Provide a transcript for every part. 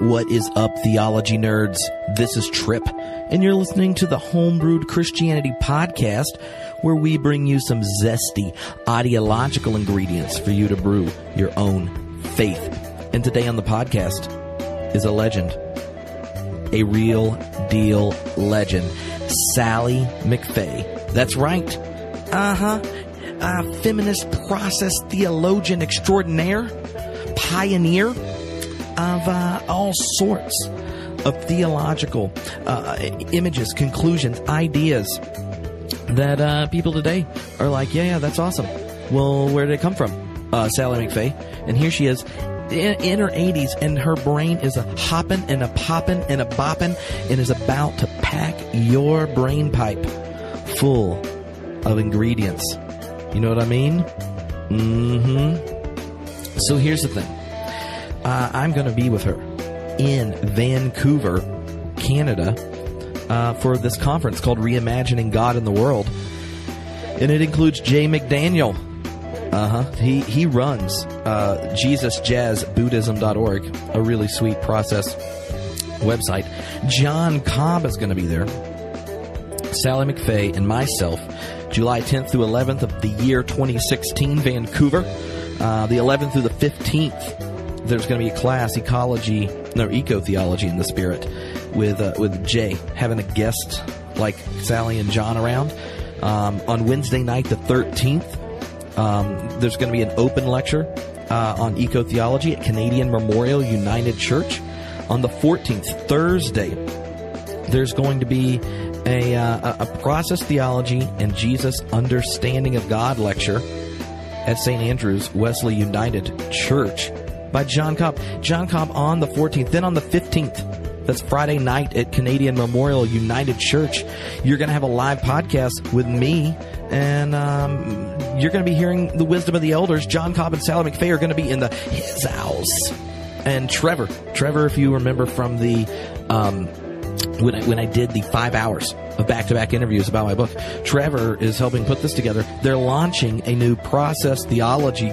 What is up, theology nerds? This is Tripp, and you're listening to the Homebrewed Christianity Podcast, where we bring you some zesty, ideological ingredients for you to brew your own faith. And today on the podcast is a legend, a real deal legend, Sallie McFague. That's right. Feminist process theologian extraordinaire, pioneer of all sorts of theological images, conclusions, ideas that people today are like, yeah, that's awesome. Well, where did it come from? Sallie McFague. And here she is in her 80s, and her brain is a hopping and a popping and a bopping and is about to pack your brain pipe full of ingredients. You know what I mean? Mm-hmm. So here's the thing. I'm going to be with her in Vancouver, Canada, for this conference called Reimagining God in the World. And it includes Jay McDaniel. He runs JesusJazzBuddhism.org, a really sweet process website. John Cobb is going to be there. Sallie McFague and myself, July 10th through 11th of the year 2016, Vancouver. The 11th through the 15th, there's going to be a class, eco-theology in the spirit, with Jay, having a guest like Sallie and John around. On Wednesday night, the 13th, there's going to be an open lecture on eco-theology at Canadian Memorial United Church. On the 14th, Thursday, there's going to be a process theology and Jesus understanding of God lecture at St. Andrew's Wesley United Church by John Cobb. John Cobb on the 14th. Then on the 15th, that's Friday night at Canadian Memorial United Church, you're going to have a live podcast with me, and you're going to be hearing the wisdom of the elders. John Cobb and Sallie McFague are going to be in his house. And Trevor, if you remember from the when I did the 5 hours of back-to-back interviews about my book, Trevor is helping put this together. They're launching a new process theology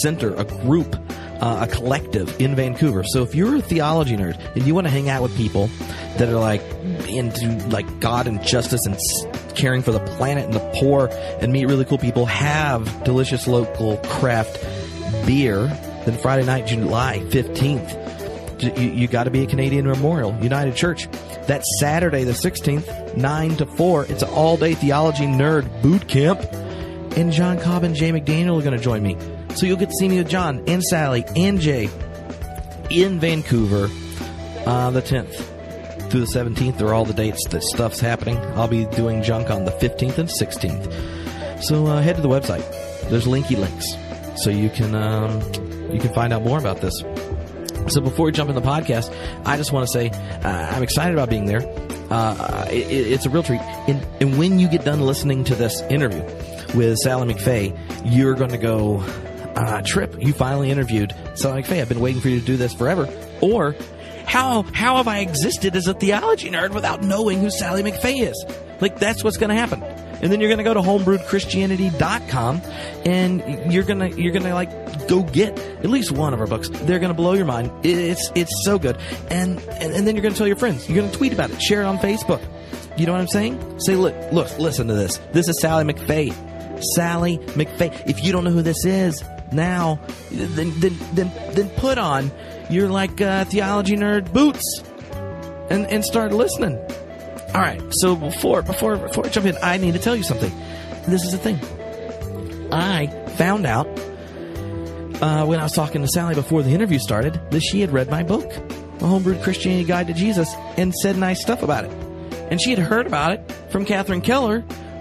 center, a group, a collective in Vancouver. So if you're a theology nerd and you want to hang out with people that are into God and justice and caring for the planet and the poor, and meet really cool people, have delicious local craft beer, then Friday night, July 15th, you got to be at Canadian Memorial United Church. That's Saturday the 16th, 9 to 4. It's an all-day theology nerd boot camp. And John Cobb and Jay McDaniel are going to join me. So you'll get to see me with John and Sallie and Jay in Vancouver the 10th through the 17th. They're all the dates that stuff's happening. I'll be doing junk on the 15th and 16th. So head to the website. There's linky links. So you can find out more about this. So before we jump in the podcast, I just want to say I'm excited about being there. It's a real treat. And when you get done listening to this interview with Sallie McFague, you're going to go, Tripp, you finally interviewed Sallie McFague. I've been waiting for you to do this forever. Or, how have I existed as a theology nerd without knowing who Sallie McFague is? That's what's going to happen. And then you're going to go to homebrewedchristianity.com, and you're going to go get at least one of our books. They're going to blow your mind. It's so good. And then you're going to tell your friends. You're going to tweet about it. Share it on Facebook. You know what I'm saying? Say, look, listen to this. This is Sallie McFague. Sallie McFague. If you don't know who this is now, then put on your theology nerd boots and start listening. All right, so before I jump in, I need to tell you something. This is the thing. I found out when I was talking to Sallie before the interview started that she had read my book, The Homebrewed Christianity Guide to Jesus, and said nice stuff about it. And she had heard about it from Catherine Keller,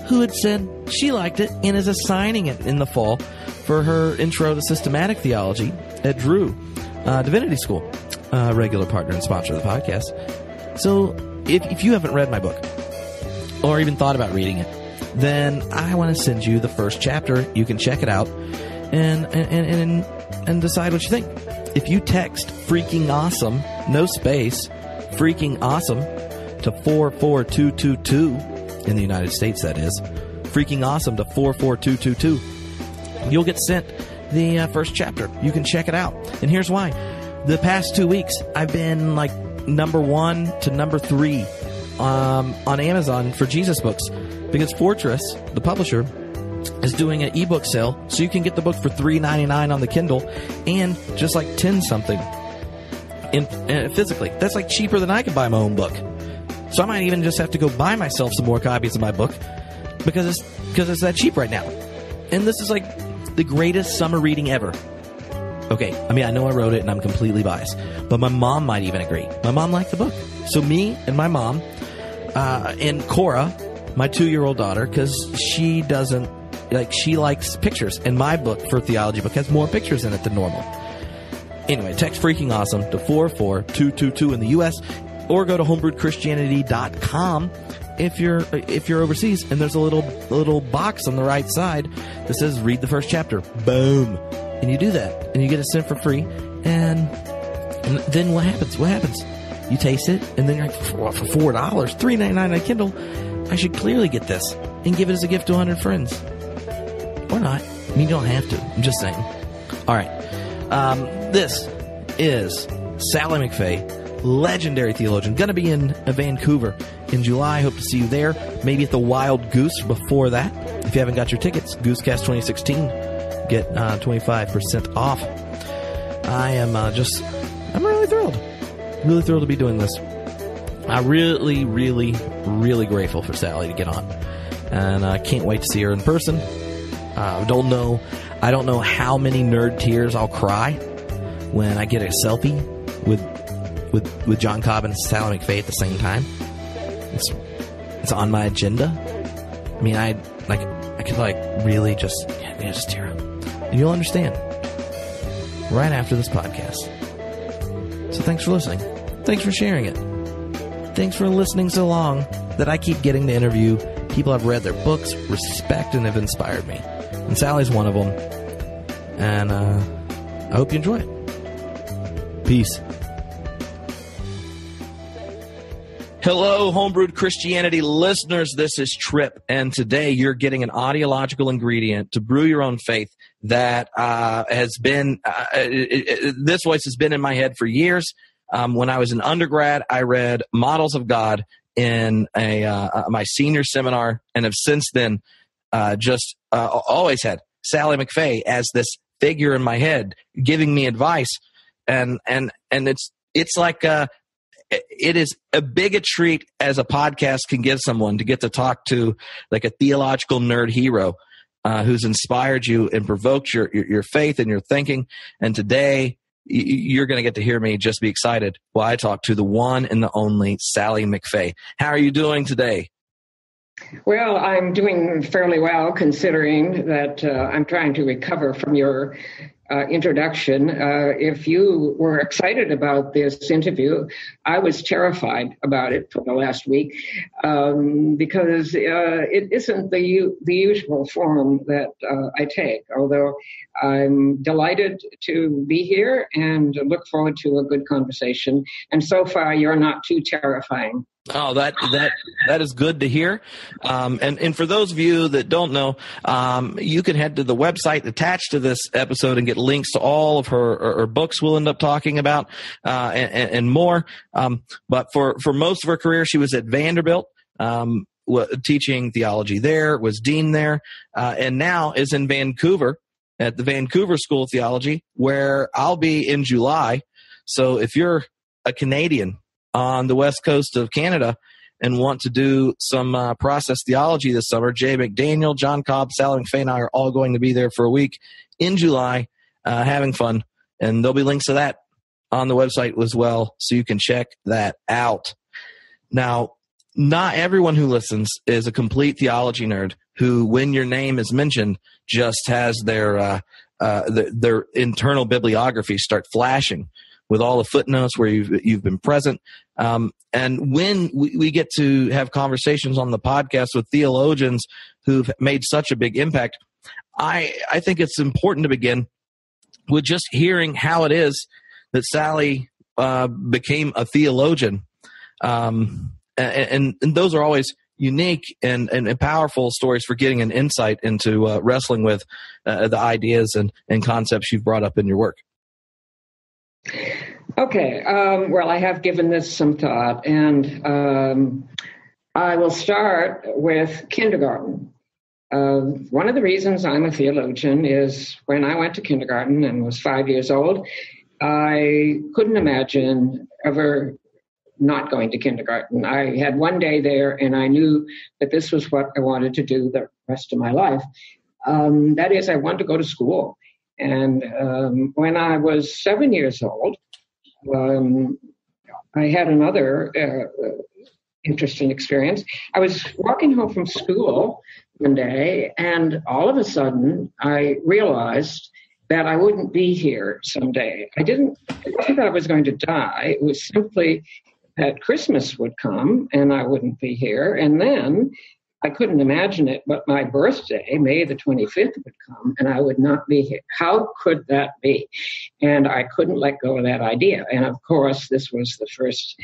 who had said she liked it and is assigning it in the fall for her intro to systematic theology at Drew Divinity School, a regular partner and sponsor of the podcast. So if you haven't read my book or even thought about reading it, then I want to send you the first chapter. You can check it out and decide what you think. If you text freaking awesome, no space, freaking awesome to 44222 in the United States, that is, freaking awesome to 44222, you'll get sent the first chapter. You can check it out. And here's why. The past 2 weeks, I've been like number 1 to number 3 on Amazon for Jesus books, because Fortress, the publisher, is doing an ebook sale, so you can get the book for $3.99 on the Kindle and just like 10 something in physically. That's like cheaper than I could buy my own book. So I might even just have to go buy myself some more copies of my book because it's that cheap right now. And this is like the greatest summer reading ever. Okay, I mean, I know I wrote it and I'm completely biased, but my mom might even agree. My mom liked the book. So me and my mom and Cora, my 2-year-old daughter, because she doesn't, like, she likes pictures. And my book for theology book has more pictures in it than normal. Anyway, text freaking awesome to 44222 in the U.S., or go to homebrewedchristianity.com if you're overseas, and there's a little box on the right side that says read the first chapter. Boom. And you do that, and you get it sent for free, and then what happens? You taste it, and then you're like, for $4, $3.99 on Kindle, I should clearly get this and give it as a gift to 100 friends. Or not. I mean, you don't have to. I'm just saying. All right. This is Sallie McFague, legendary theologian. Going to be in Vancouver in July. Hope to see you there. Maybe at the Wild Goose before that. If you haven't got your tickets, Goosecast 2016. Get 25% off. I am I'm really thrilled. Really thrilled to be doing this. I'm really, really, really grateful for Sallie to get on. And I can't wait to see her in person. I don't know how many nerd tears I'll cry when I get a selfie with John Cobb and Sallie McFague at the same time. It's on my agenda. I mean, I could really just tear up. And you'll understand right after this podcast. So thanks for listening. Thanks for sharing it. Thanks for listening so long that I keep getting to interview people I've read their books, respect, and have inspired me. And Sallie's one of them. And I hope you enjoy it. Peace. Hello, Homebrewed Christianity listeners. This is Tripp, and today you're getting an audiological ingredient to brew your own faith that has been this voice has been in my head for years. When I was an undergrad, I read Models of God in my senior seminar, and have since then always had Sallie McFague as this figure in my head, giving me advice, and it's like a. It is a big a treat as a podcast can give someone to get to talk to like a theological nerd hero who's inspired you and provoked your faith and your thinking. And today you're going to get to hear me just be excited while I talk to the one and the only Sallie McFague. How are you doing today? Well, I'm doing fairly well, considering that I'm trying to recover from your introduction. If you were excited about this interview, I was terrified about it for the last week because it isn't the usual form that I take, although I'm delighted to be here and look forward to a good conversation. And so far, you're not too terrifying. Oh, that is good to hear. And for those of you that don't know, you can head to the website attached to this episode and get links to all of her books we'll end up talking about and more. But for most of her career, she was at Vanderbilt, teaching theology there, was dean there, and now is in Vancouver at the Vancouver School of Theology, where I'll be in July. So if you're a Canadian on the west coast of Canada and want to do some process theology this summer, Jay McDaniel, John Cobb, Sallie McFague, and I are all going to be there for a week in July, having fun. And there'll be links to that on the website as well, so you can check that out. Now, not everyone who listens is a complete theology nerd who, when your name is mentioned, just has their internal bibliography start flashing with all the footnotes where you've been present. And when we get to have conversations on the podcast with theologians who've made such a big impact, I think it's important to begin with just hearing how it is that Sallie became a theologian. And those are always unique and powerful stories for getting an insight into wrestling with the ideas and concepts you've brought up in your work. Okay. Well, I have given this some thought, and I will start with kindergarten. One of the reasons I'm a theologian is when I went to kindergarten and was 5 years old, I couldn't imagine ever not going to kindergarten. I had one day there, and I knew that this was what I wanted to do the rest of my life. That is, I wanted to go to school. And when I was 7 years old, I had another interesting experience. I was walking home from school one day, and all of a sudden, I realized that I wouldn't be here someday. It wasn't that I was going to die. It was simply that Christmas would come, and I wouldn't be here. And then I couldn't imagine it, but my birthday, May the 25th, would come, and I would not be here. How could that be? And I couldn't let go of that idea. And, of course, this was the first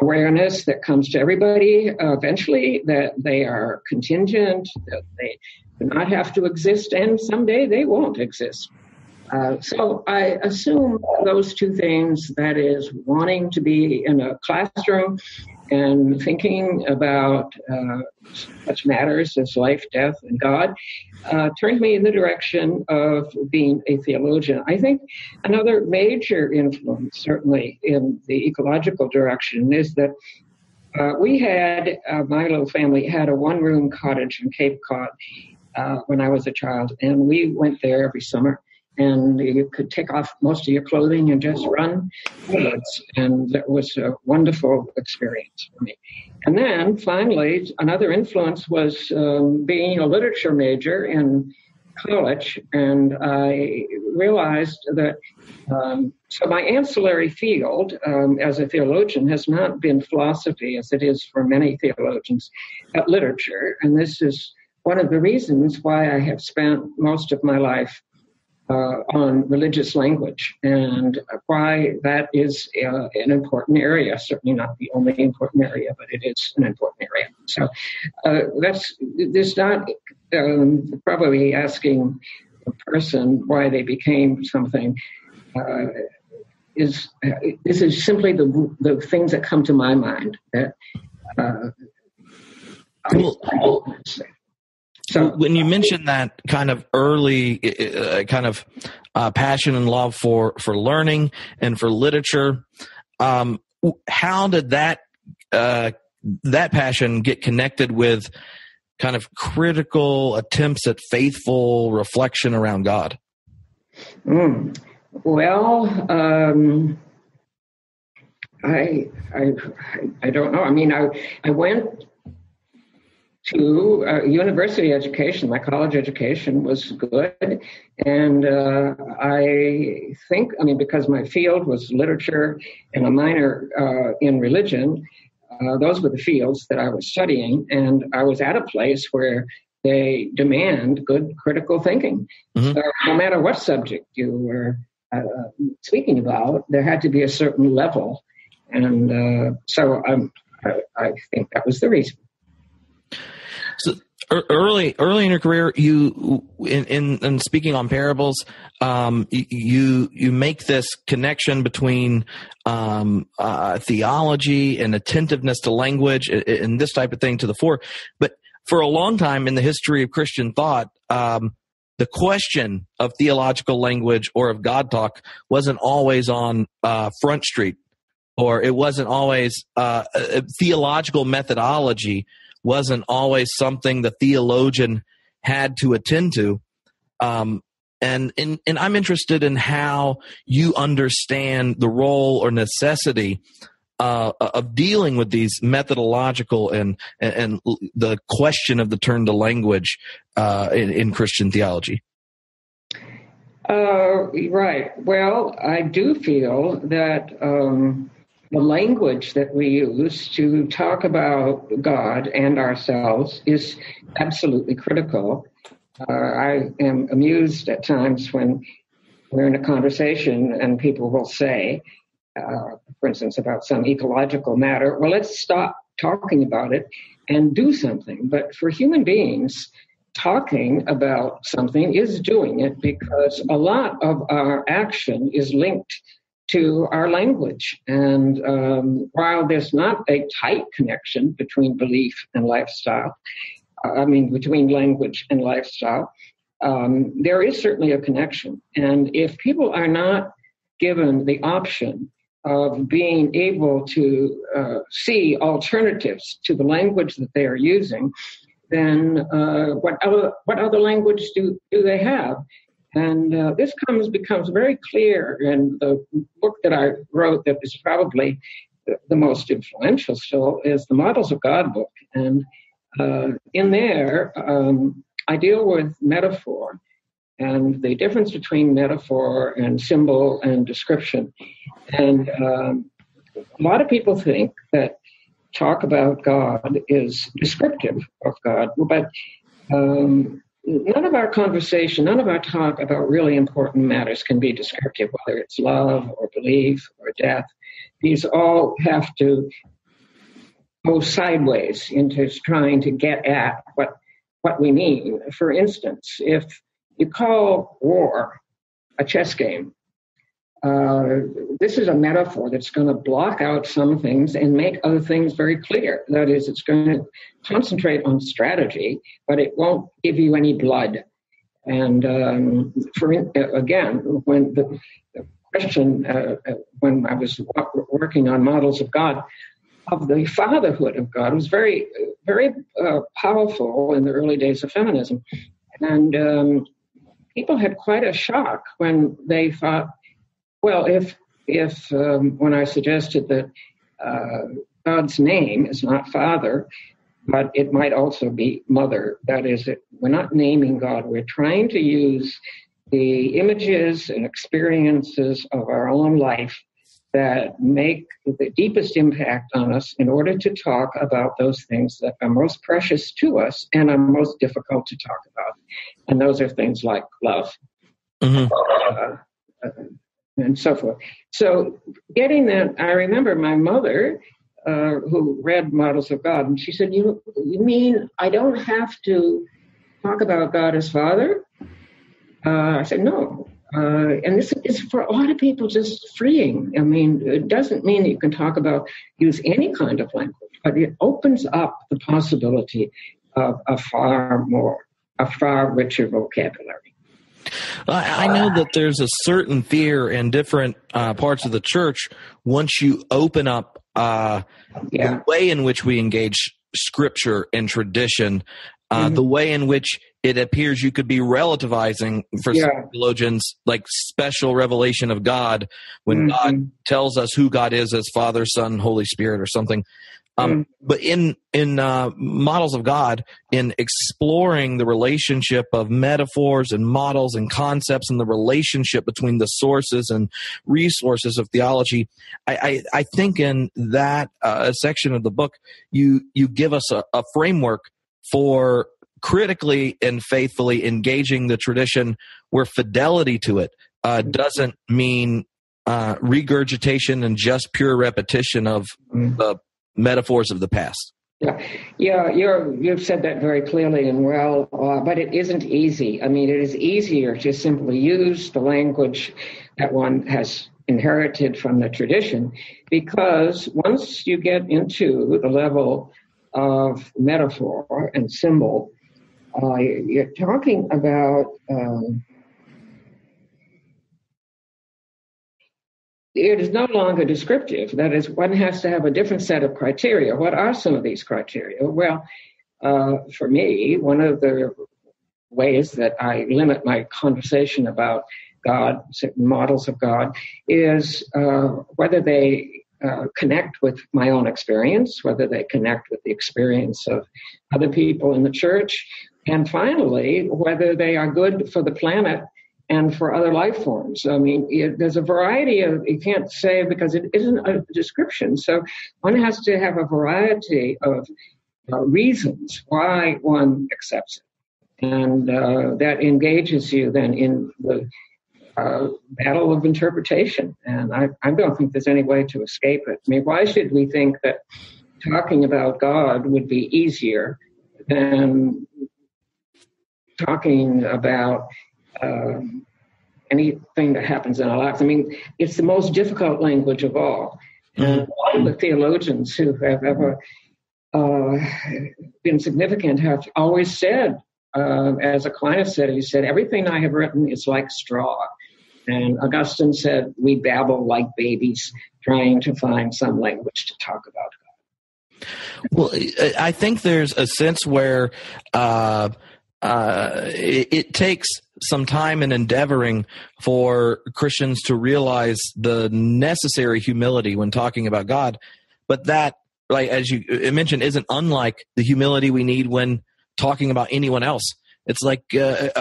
awareness that comes to everybody eventually, that they are contingent, that they do not have to exist, and someday they won't exist. So I assume those two things, that is, wanting to be in a classroom and thinking about such matters as life, death, and God, turned me in the direction of being a theologian. I think another major influence, certainly in the ecological direction, is that my little family had a one-room cottage in Cape Cod when I was a child, and we went there every summer. And you could take off most of your clothing and just run bullets. And that was a wonderful experience for me. And then, finally, another influence was being a literature major in college. And I realized that so my ancillary field as a theologian has not been philosophy, as it is for many theologians, but literature. And this is one of the reasons why I have spent most of my life on religious language, and why that is an important area, certainly not the only important area, but it is an important area. So that's not probably asking a person why they became something. This is simply the things that come to my mind. That, So when you mentioned that kind of early passion and love for learning and for literature, how did that passion get connected with kind of critical attempts at faithful reflection around God? Well, I don't know. I mean, I went to university education. My college education was good. And because my field was literature and a minor in religion, those were the fields that I was studying. And I was at a place where they demand good critical thinking. Mm-hmm. So no matter what subject you were speaking about, there had to be a certain level. And so I think that was the reason. So early in your career, you in speaking on parables, you make this connection between theology and attentiveness to language and this type of thing to the fore. But for a long time in the history of Christian thought, the question of theological language or of God talk wasn't always on Front Street, or it wasn't always theological methodology wasn't always something the theologian had to attend to. And I'm interested in how you understand the role or necessity of dealing with these methodological and the question of the turn to language in Christian theology. Right. Well, I do feel that the language that we use to talk about God and ourselves is absolutely critical. I am amused at times when we're in a conversation and people will say, for instance, about some ecological matter, well, let's stop talking about it and do something. But for human beings, talking about something is doing it, because a lot of our action is linked to our language. And while there's not a tight connection between belief and lifestyle, between language and lifestyle, there is certainly a connection. And if people are not given the option of being able to see alternatives to the language that they are using, then what other language do they have? And this becomes very clear in the book that I wrote that is probably the most influential still, is the Models of God book. And in there, I deal with metaphor and the difference between metaphor and symbol and description. And a lot of people think that talk about God is descriptive of God, but none of our conversation, none of our talk about really important matters can be descriptive, whether it's love or belief or death. These all have to go sideways into trying to get at what we mean. For instance, if you call war a chess game, this is a metaphor that's going to block out some things and make other things very clear. That is, it's going to concentrate on strategy, but it won't give you any blood. And when the question, when I was working on Models of God, of the fatherhood of God, was very, very powerful in the early days of feminism. And people had quite a shock when they thought, well, if when I suggested that God's name is not Father, but it might also be Mother, that is, we're not naming God. We're trying to use the images and experiences of our own life that make the deepest impact on us in order to talk about those things that are most precious to us and are most difficult to talk about. And those are things like love. Mm-hmm. And so forth. So getting that, I remember my mother who read Models of God, and she said, you mean I don't have to talk about God as Father? I said, no. And this is for a lot of people just freeing. I mean, it doesn't mean that you can use any kind of language, but it opens up the possibility of a far richer vocabulary. I know that there's a certain fear in different parts of the church once you open up the way in which we engage Scripture and tradition, mm-hmm. the way in which it appears you could be relativizing for some theologians, like special revelation of God, when mm-hmm. God tells us who God is as Father, Son, Holy Spirit or something. But in Models of God, in exploring the relationship of metaphors and models and concepts and the relationship between the sources and resources of theology, I think in that section of the book, you give us a framework for critically and faithfully engaging the tradition where fidelity to it doesn't mean regurgitation and just pure repetition of the metaphors of the past. You've said that very clearly and well, but it isn't easy. I mean, it is easier to simply use the language that one has inherited from the tradition, because once you get into the level of metaphor and symbol, you're talking about it is no longer descriptive. That is, one has to have a different set of criteria. What are some of these criteria? Well, for me, one of the ways that I limit my conversation about God, Models of God, is whether they connect with my own experience, whether they connect with the experience of other people in the church, and finally, whether they are good for the planet and for other life forms. I mean, there's a variety of, you can't say, because it isn't a description. So one has to have a variety of reasons why one accepts it. And that engages you then in the battle of interpretation. And I don't think there's any way to escape it. I mean, why should we think that talking about God would be easier than talking about anything that happens in our lives. I mean, it's the most difficult language of all. And a lot of the theologians who have ever been significant have always said, as Aquinas said, he said, everything I have written is like straw. And Augustine said, we babble like babies, trying to find some language to talk about God. Well, I think there's a sense where it takes some time and endeavoring for Christians to realize the necessary humility when talking about God, but that, like as you mentioned, isn't unlike the humility we need when talking about anyone else. It's like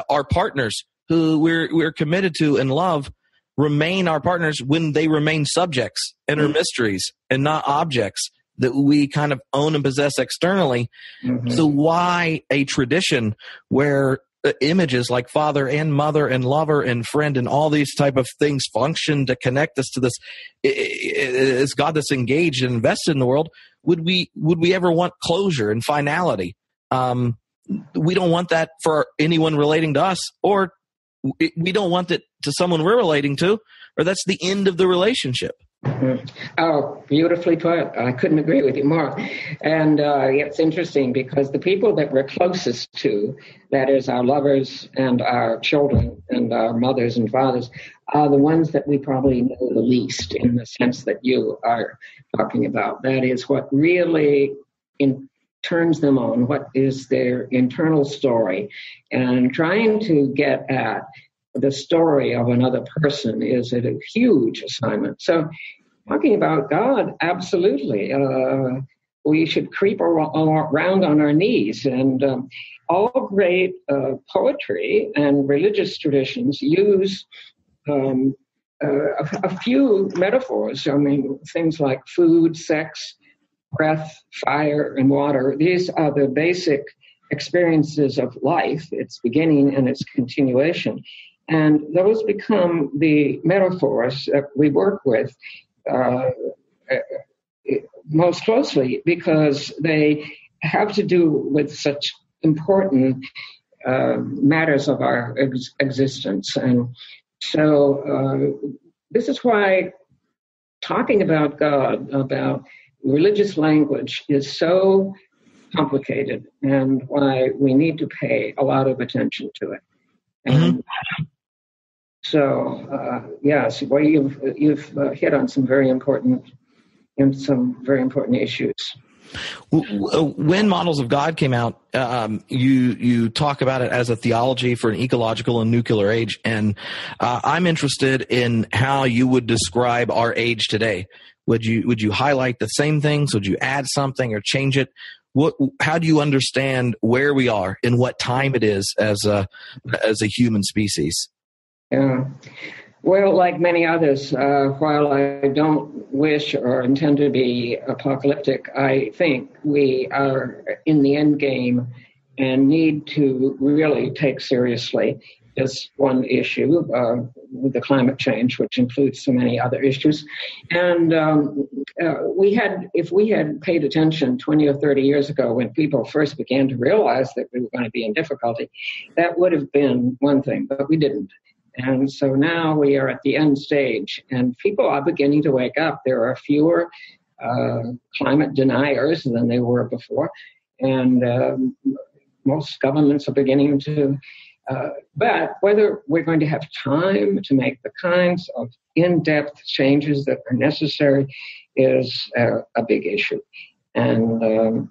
our partners who we're committed to and love remain our partners when they remain subjects and are mysteries and not objects that we kind of own and possess externally. Mm-hmm. So why a tradition where images like father and mother and lover and friend and all these type of things function to connect us to this, is God that's engaged and invested in the world? Would we ever want closure and finality? We don't want that for anyone relating to us, or we don't want it to someone we're relating to, or that's the end of the relationship. Mm-hmm. Oh, beautifully put. I couldn't agree with you more. And it's interesting because the people that we're closest to, that is our lovers and our children and our mothers and fathers, are the ones that we probably know the least in the sense that you are talking about. That is what really turns them on, what is their internal story. And trying to get at the story of another person is a huge assignment. So talking about God, absolutely. We should creep around on our knees. And all great poetry and religious traditions use a few metaphors. I mean, things like food, sex, breath, fire, and water. These are the basic experiences of life, its beginning and its continuation. And those become the metaphors that we work with most closely because they have to do with such important matters of our existence. And so this is why talking about God, about religious language, is so complicated and why we need to pay a lot of attention to it. And so, yes, well, you've hit on some very important issues. When Models of God came out, you talk about it as a theology for an ecological and nuclear age, and I'm interested in how you would describe our age today. Would you highlight the same things? Would you add something or change it? How do you understand where we are and what time it is as a human species? Yeah. Well, like many others, while I don't wish or intend to be apocalyptic, I think we are in the end game and need to really take seriously this one issue with the climate change, which includes so many other issues. And if we had paid attention 20 or 30 years ago when people first began to realize that we were going to be in difficulty, that would have been one thing, but we didn't. And so now we are at the end stage, and people are beginning to wake up. There are fewer climate deniers than there were before, and most governments are beginning to... but whether we're going to have time to make the kinds of in-depth changes that are necessary is a big issue. And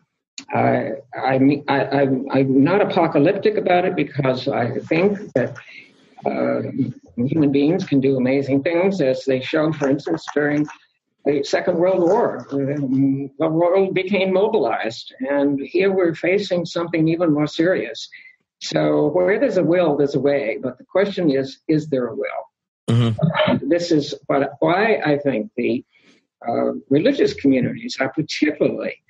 I'm not apocalyptic about it because I think that human beings can do amazing things, as they show, for instance, during the Second World War. The world became mobilized, and here we're facing something even more serious. So where there's a will, there's a way. But the question is there a will? Mm-hmm. This is why I think the religious communities are particularly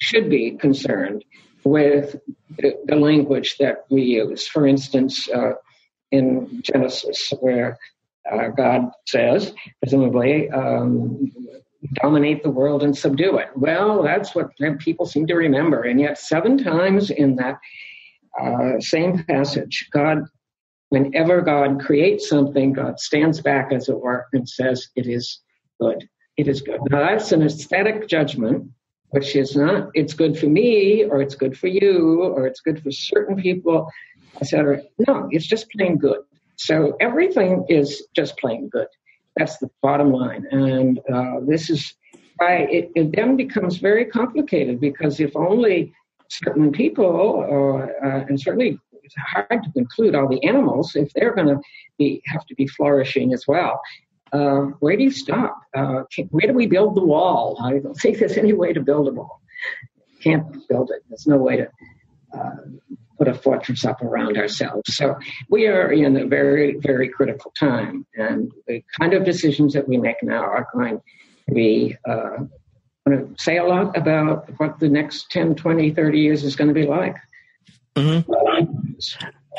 should be concerned with the language that we use. For instance, in Genesis, where God says, presumably, dominate the world and subdue it. Well, that's what people seem to remember. And yet 7 times in that same passage, God Whenever God creates something, God stands back, as it were, and says, it is good. It is good. Now, that's an aesthetic judgment, which is not, it's good for me, or it's good for you, or it's good for certain people, etc. No, it's just plain good. So everything is just plain good. That's the bottom line. And this is why it then becomes very complicated, because if only certain people, and certainly it's hard to include all the animals, if they're going to have to be flourishing as well. Where do you stop? Where do we build the wall? I don't think there's any way to build a wall. Can't build it. There's no way to put a fortress up around ourselves. So we are in a very, very critical time. And the kind of decisions that we make now are going to be going to say a lot about what the next 10, 20, 30 years is going to be like. Mm-hmm.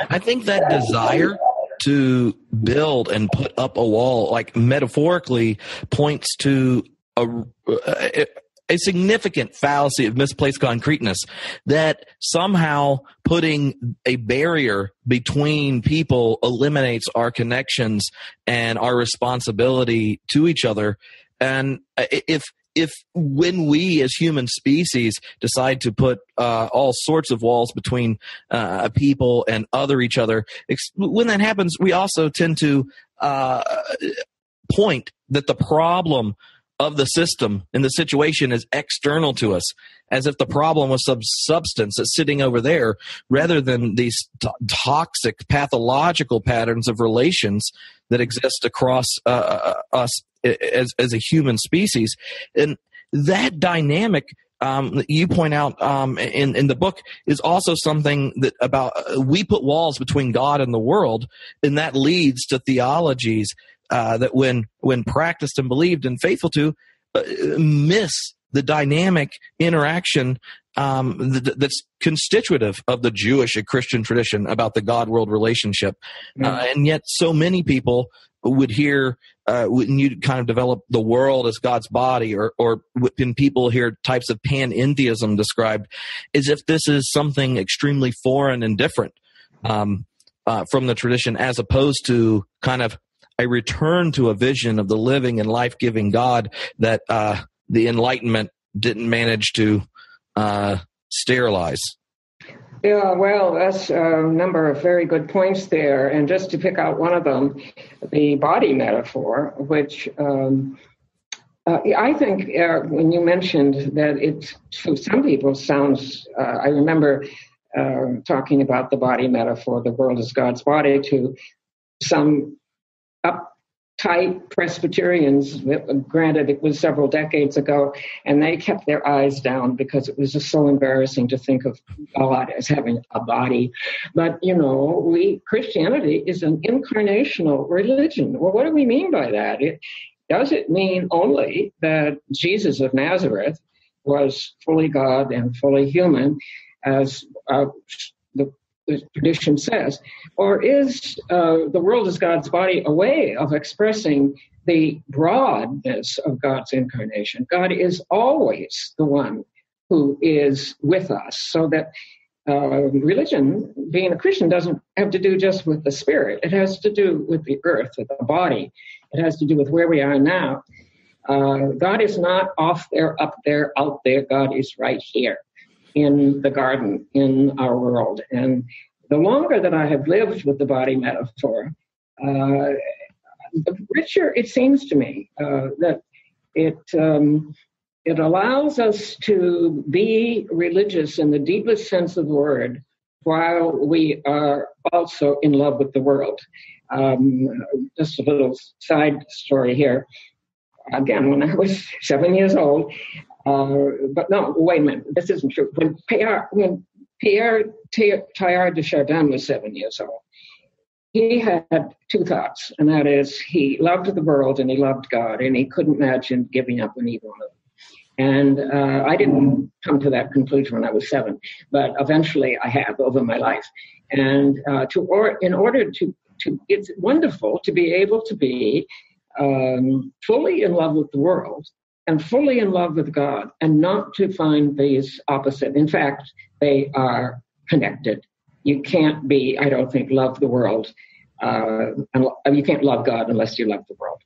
I think that desire to build and put up a wall, like metaphorically, points to a significant fallacy of misplaced concreteness, that somehow putting a barrier between people eliminates our connections and our responsibility to each other. And if when we as human species decide to put all sorts of walls between people and each other, when that happens, we also tend to point that the problem of the system and the situation is external to us, as if the problem was some substance that's sitting over there, rather than these toxic, pathological patterns of relations that exist across us as a human species. And that dynamic that you point out in the book is also something that we put walls between God and the world, and that leads to theologies that when practiced and believed and faithful to, miss the dynamic interaction that's constitutive of the Jewish and Christian tradition about the God-world relationship. Mm-hmm. And yet so many people would hear, when you kind of develop the world as God's body, or when people hear types of panentheism described, as if this is something extremely foreign and different from the tradition, as opposed to kind of a return to a vision of the living and life-giving God that the Enlightenment didn't manage to sterilize. Yeah, well, that's a number of very good points there. And just to pick out one of them, the body metaphor, which I think when you mentioned that, it to some people sounds, I remember talking about the body metaphor, the world is God's body, to some uptight Presbyterians. Granted, it was several decades ago, and they kept their eyes down because it was just so embarrassing to think of God as having a body. But, Christianity is an incarnational religion. Well, what do we mean by that? Does it mean only that Jesus of Nazareth was fully God and fully human, as the tradition says, or is the world as God's body a way of expressing the broadness of God's incarnation? God is always the one who is with us, so that religion, being a Christian, doesn't have to do just with the spirit. It has to do with the earth, with the body. It has to do with where we are now. God is not off there, up there, out there. God is right here, in the garden, in our world. And the longer that I have lived with the body metaphor, the richer it seems to me that it allows us to be religious in the deepest sense of the word, while we are also in love with the world. Just a little side story here. Again, when I was 7 years old, but no, wait a minute, this isn't true. When Pierre Teilhard de Chardin was 7 years old, he had two thoughts, and that is, he loved the world and he loved God, and he couldn't imagine giving up on either one of them. And I didn't come to that conclusion when I was seven, but eventually I have over my life. And it's wonderful to be able to be fully in love with the world and fully in love with God, and not to find these opposite. In fact, they are connected. You can't be, I don't think, love the world and you can't love God unless you love the world.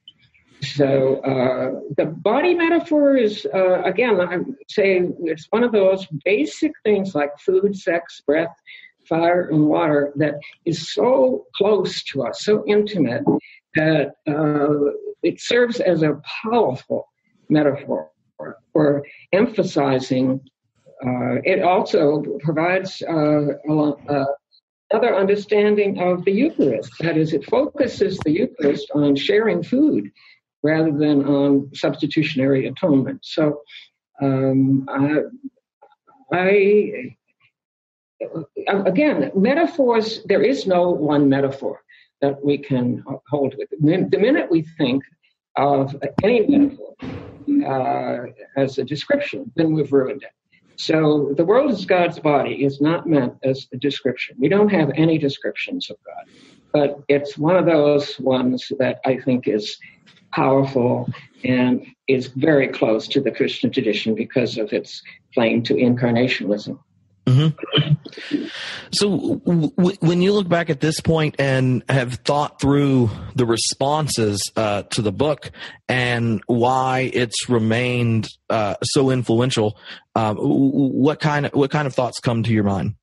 So the body metaphor is, again, I say it's one of those basic things like food, sex, breath, fire, and water that is so close to us, so intimate, that it serves as a powerful metaphor for emphasizing. It also provides another understanding of the Eucharist. That is, it focuses the Eucharist on sharing food rather than on substitutionary atonement. So again, metaphors, there is no one metaphor that we can hold with. The minute we think of any metaphor as a description, then we've ruined it. So the world as God's body is not meant as a description. We don't have any descriptions of God, but it's one of those ones that I think is powerful and is very close to the Christian tradition because of its claim to incarnationalism. Mm-hmm. So when you look back at this point and have thought through the responses to the book and why it's remained so influential, what kind of thoughts come to your mind?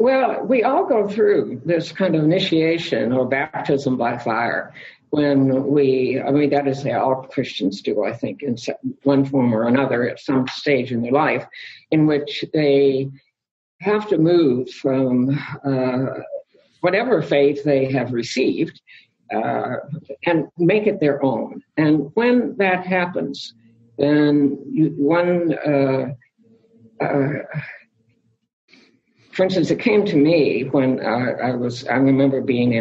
Well, we all go through this kind of initiation or baptism by fire when that is how all Christians do, I think, in one form or another at some stage in their life, in which they have to move from whatever faith they have received and make it their own. And when that happens, then for instance, it came to me when I remember being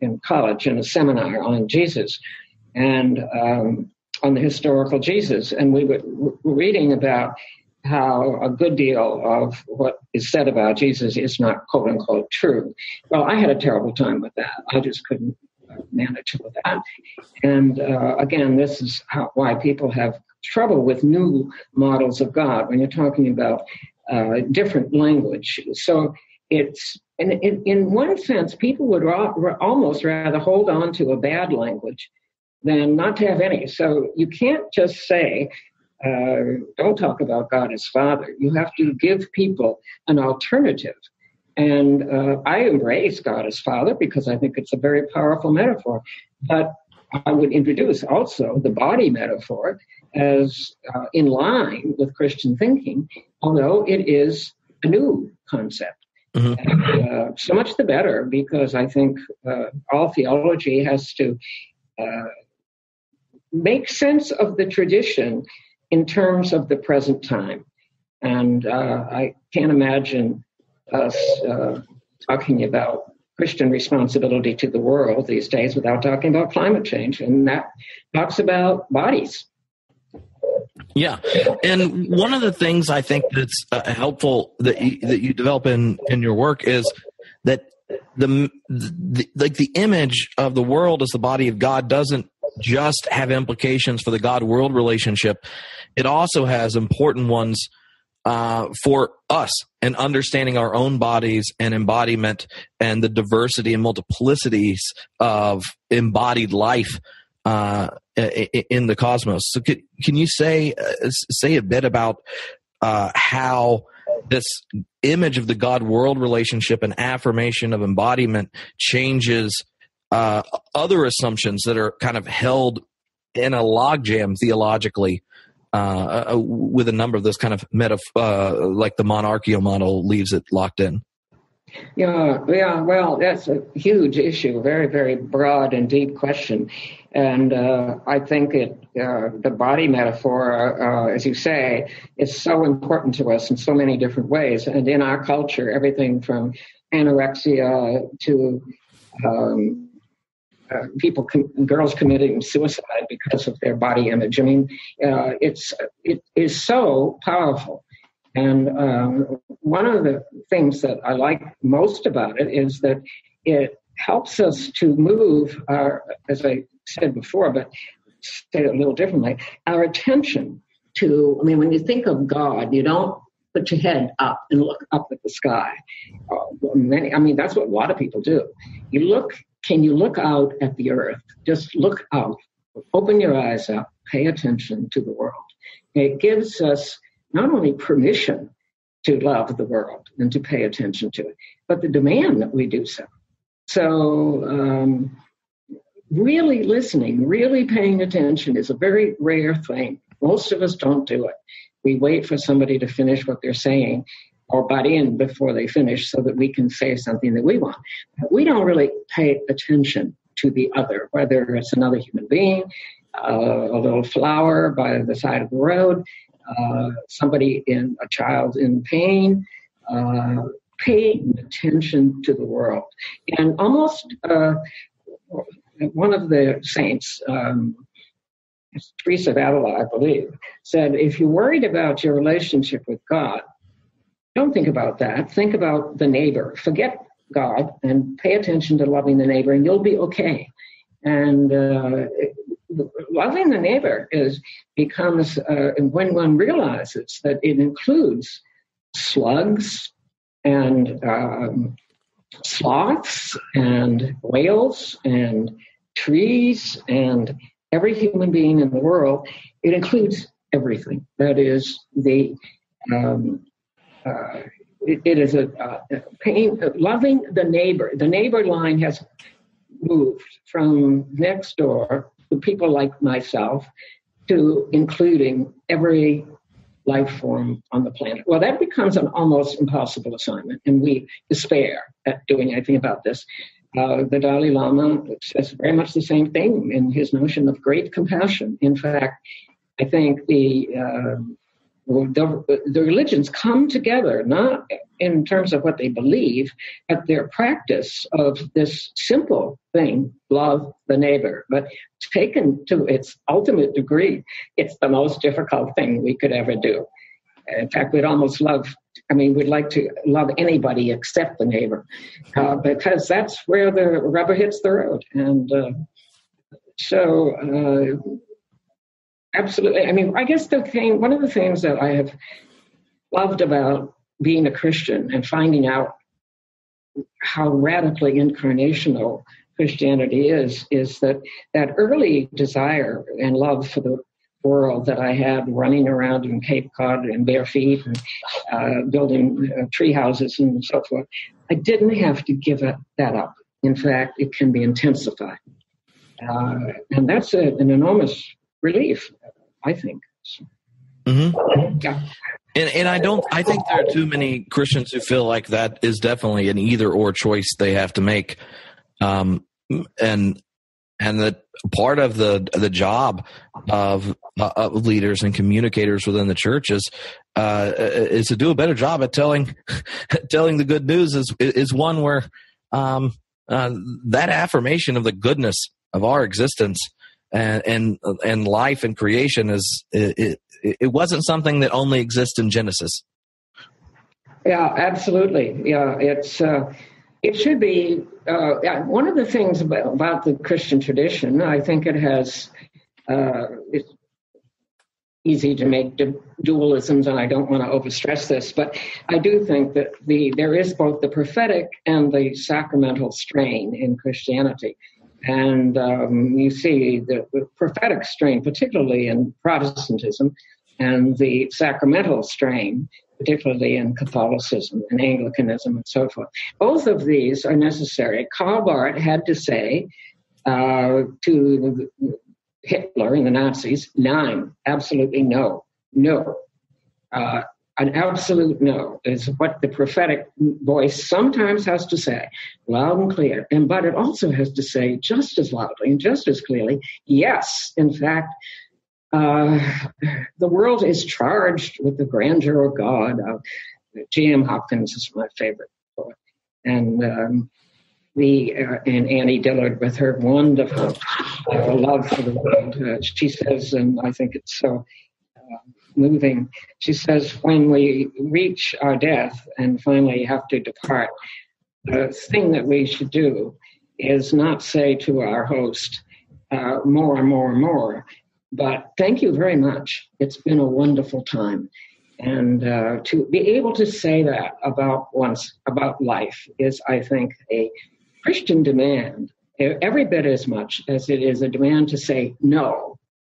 in college in a seminar on Jesus and on the historical Jesus. And we were reading about how a good deal of what is said about Jesus is not quote unquote true. Well, I had a terrible time with that. I just couldn't manage with that. And again, this is why people have trouble with new models of God when you're talking about different language. So it's, and in one sense, people would almost rather hold on to a bad language than not to have any. So you can't just say, don't talk about God as Father. You have to give people an alternative. And I embrace God as Father because I think it's a very powerful metaphor. But I would introduce also the body metaphor as in line with Christian thinking, although it is a new concept. And so much the better, because I think all theology has to make sense of the tradition in terms of the present time. And I can't imagine us talking about Christian responsibility to the world these days without talking about climate change. And that talks about bodies. Yeah. And one of the things I think that's helpful that you develop in your work is that the image of the world as the body of God doesn't just have implications for the God-world relationship. It also has important ones for us in understanding our own bodies and embodiment and the diversity and multiplicities of embodied life in the cosmos. So can you say a bit about how this image of the God-world relationship and affirmation of embodiment changes other assumptions that are kind of held in a logjam theologically with a number of those kind of like the monarchical model leaves it locked in? Yeah. Well, that's a huge issue, very, very broad and deep question. And I think the body metaphor, as you say, is so important to us in so many different ways. And in our culture, everything from anorexia to girls committing suicide because of their body image. I mean, it is so powerful. And one of the things that I like most about it is that it helps us to move our, as I said before, but say it a little differently, our attention to, I mean, when you think of God, you don't put your head up and look up at the sky. That's what a lot of people do. Can you look out at the earth? Just look out, open your eyes up, pay attention to the world. It gives us not only permission to love the world and to pay attention to it, but the demand that we do so. So really listening, really paying attention is a very rare thing. Most of us don't do it. We wait for somebody to finish what they're saying or butt in before they finish so that we can say something that we want. But we don't really pay attention to the other, whether it's another human being, a little flower by the side of the road, a child in pain. Paying attention to the world. And almost one of the saints, Teresa of Avila, I believe, said, if you're worried about your relationship with God, don't think about that. Think about the neighbor. Forget God and pay attention to loving the neighbor, and you'll be okay. And loving the neighbor becomes when one realizes that it includes slugs and sloths and whales and trees and every human being in the world. It includes everything. That is loving the neighbor. The neighbor line has moved from next door to people like myself to including every life form on the planet. Well, that becomes an almost impossible assignment, and we despair at doing anything about this. The Dalai Lama says very much the same thing in his notion of great compassion. In fact, I think the religions come together, not in terms of what they believe, but their practice of this simple thing, love the neighbor. But taken to its ultimate degree, it's the most difficult thing we could ever do. In fact, we'd like to love anybody except the neighbor, because that's where the rubber hits the road. And absolutely. I guess one of the things that I have loved about being a Christian and finding out how radically incarnational Christianity is that early desire and love for the world that I had running around in Cape Cod and bare feet and building tree houses and so forth. I didn't have to give that up. In fact, it can be intensified. And that's an enormous relief, I think. Mm-hmm. Yeah. And I think there are too many Christians who feel like that is definitely an either or choice they have to make. And that part of the job of leaders and communicators within the church is to do a better job at telling the good news is one where that affirmation of the goodness of our existence and life and creation it wasn't something that only exists in Genesis. Yeah, absolutely. Yeah, it should be one of the things about the Christian tradition. I think it has. It's easy to make dualisms, and I don't want to overstress this, but I do think that there is both the prophetic and the sacramental strain in Christianity, and you see the prophetic strain, particularly in Protestantism, and the sacramental strain, particularly in Catholicism and Anglicanism and so forth. Both of these are necessary. Karl Barth had to say to Hitler and the Nazis, absolutely no. An absolute no is what the prophetic voice sometimes has to say, loud and clear. But it also has to say just as loudly and just as clearly, yes, in fact, the world is charged with the grandeur of God. G.M. Hopkins is my favorite poet, and and Annie Dillard with her wonderful love for the world. She says, and I think it's so moving. She says, when we reach our death and finally have to depart, the thing that we should do is not say to our host more and more and more. But thank you very much. It's been a wonderful time. And to be able to say that about life is, I think, a Christian demand, every bit as much as it is a demand to say no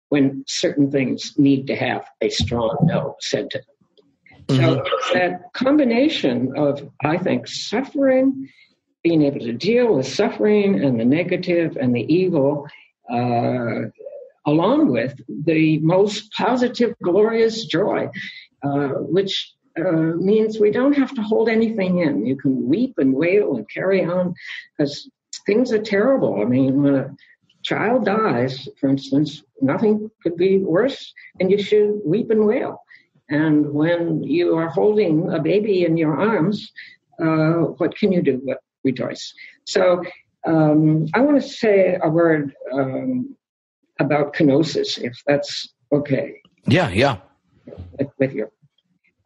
when certain things need to have a strong no said to them. So it's that combination of, I think, suffering, being able to deal with suffering and the negative and the evil, along with the most positive, glorious joy, which means we don't have to hold anything in. You can weep and wail and carry on because things are terrible. I mean, when a child dies, for instance, nothing could be worse, and you should weep and wail. And when you are holding a baby in your arms, what can you do but rejoice? So I want to say a word about kenosis, if that's okay. Yeah. With you.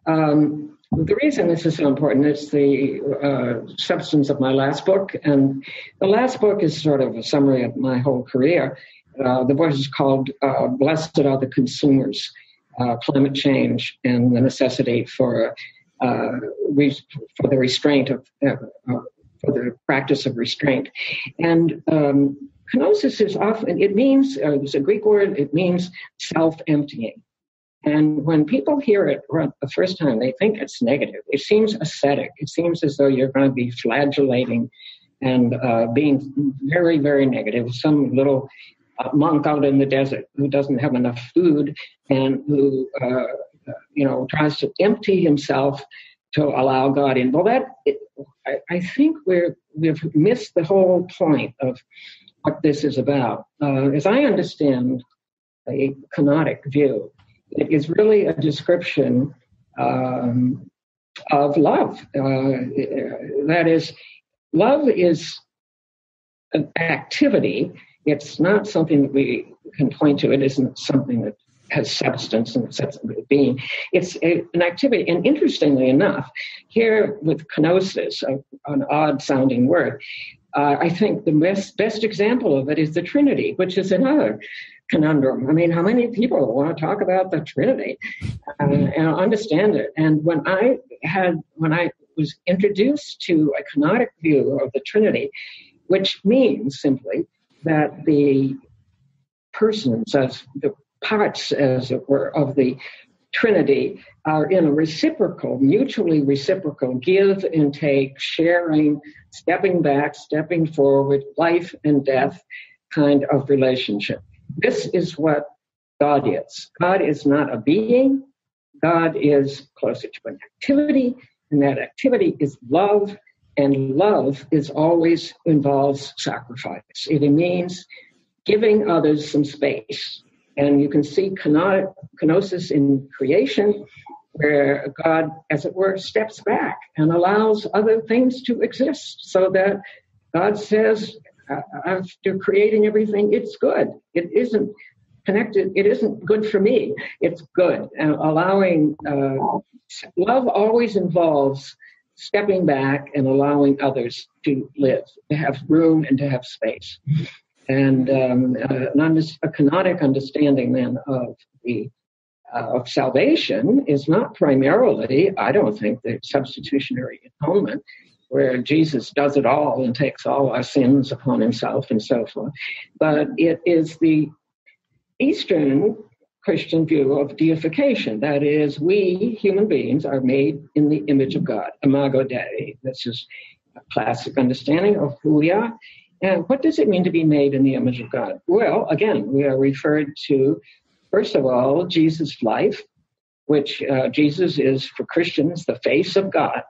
The reason this is so important is the substance of my last book. And the last book is sort of a summary of my whole career. The book is called Blessed Are the Consumers, Climate Change and the Necessity for the practice of restraint. And kenosis is often, it means, it's a Greek word, it means self-emptying. And when people hear it the first time, they think it's negative. It seems ascetic. It seems as though you're going to be flagellating and being very, very negative. Some little monk out in the desert who doesn't have enough food and who, tries to empty himself to allow God in. Well, I think we've missed the whole point of what this is about. As I understand a kenotic view, it is really a description of love. That is, love is an activity. It's not something that we can point to. It isn't something that has substance and sense of being. It's an activity. And interestingly enough, here with kenosis, an odd-sounding word, I think the best example of it is the Trinity, which is another conundrum. I mean, how many people want to talk about the Trinity and understand it? And when I was introduced to a kenotic view of the Trinity, which means simply that the persons, as the parts, as it were, of the Trinity are in a mutually reciprocal, give and take, sharing, stepping back, stepping forward, life and death kind of relationship. This is what God is. God is not a being. God is closer to an activity, and that activity is love, and love is always involves sacrifice. It means giving others some space. And you can see kenosis in creation, where God, as it were, steps back and allows other things to exist, so that God says, after creating everything, it's good. It isn't connected. It isn't good for me. It's good. And allowing love always involves stepping back and allowing others to live, to have room and to have space. And a kenotic understanding then of the of salvation is not primarily, I don't think, the substitutionary atonement, where Jesus does it all and takes all our sins upon himself and so forth. But it is the Eastern Christian view of deification. That is, we human beings are made in the image of God, imago Dei. This is a classic understanding of who we are. And what does it mean to be made in the image of God? Well, again, we are referred to, first of all, Jesus' life, which Jesus is, for Christians, the face of God.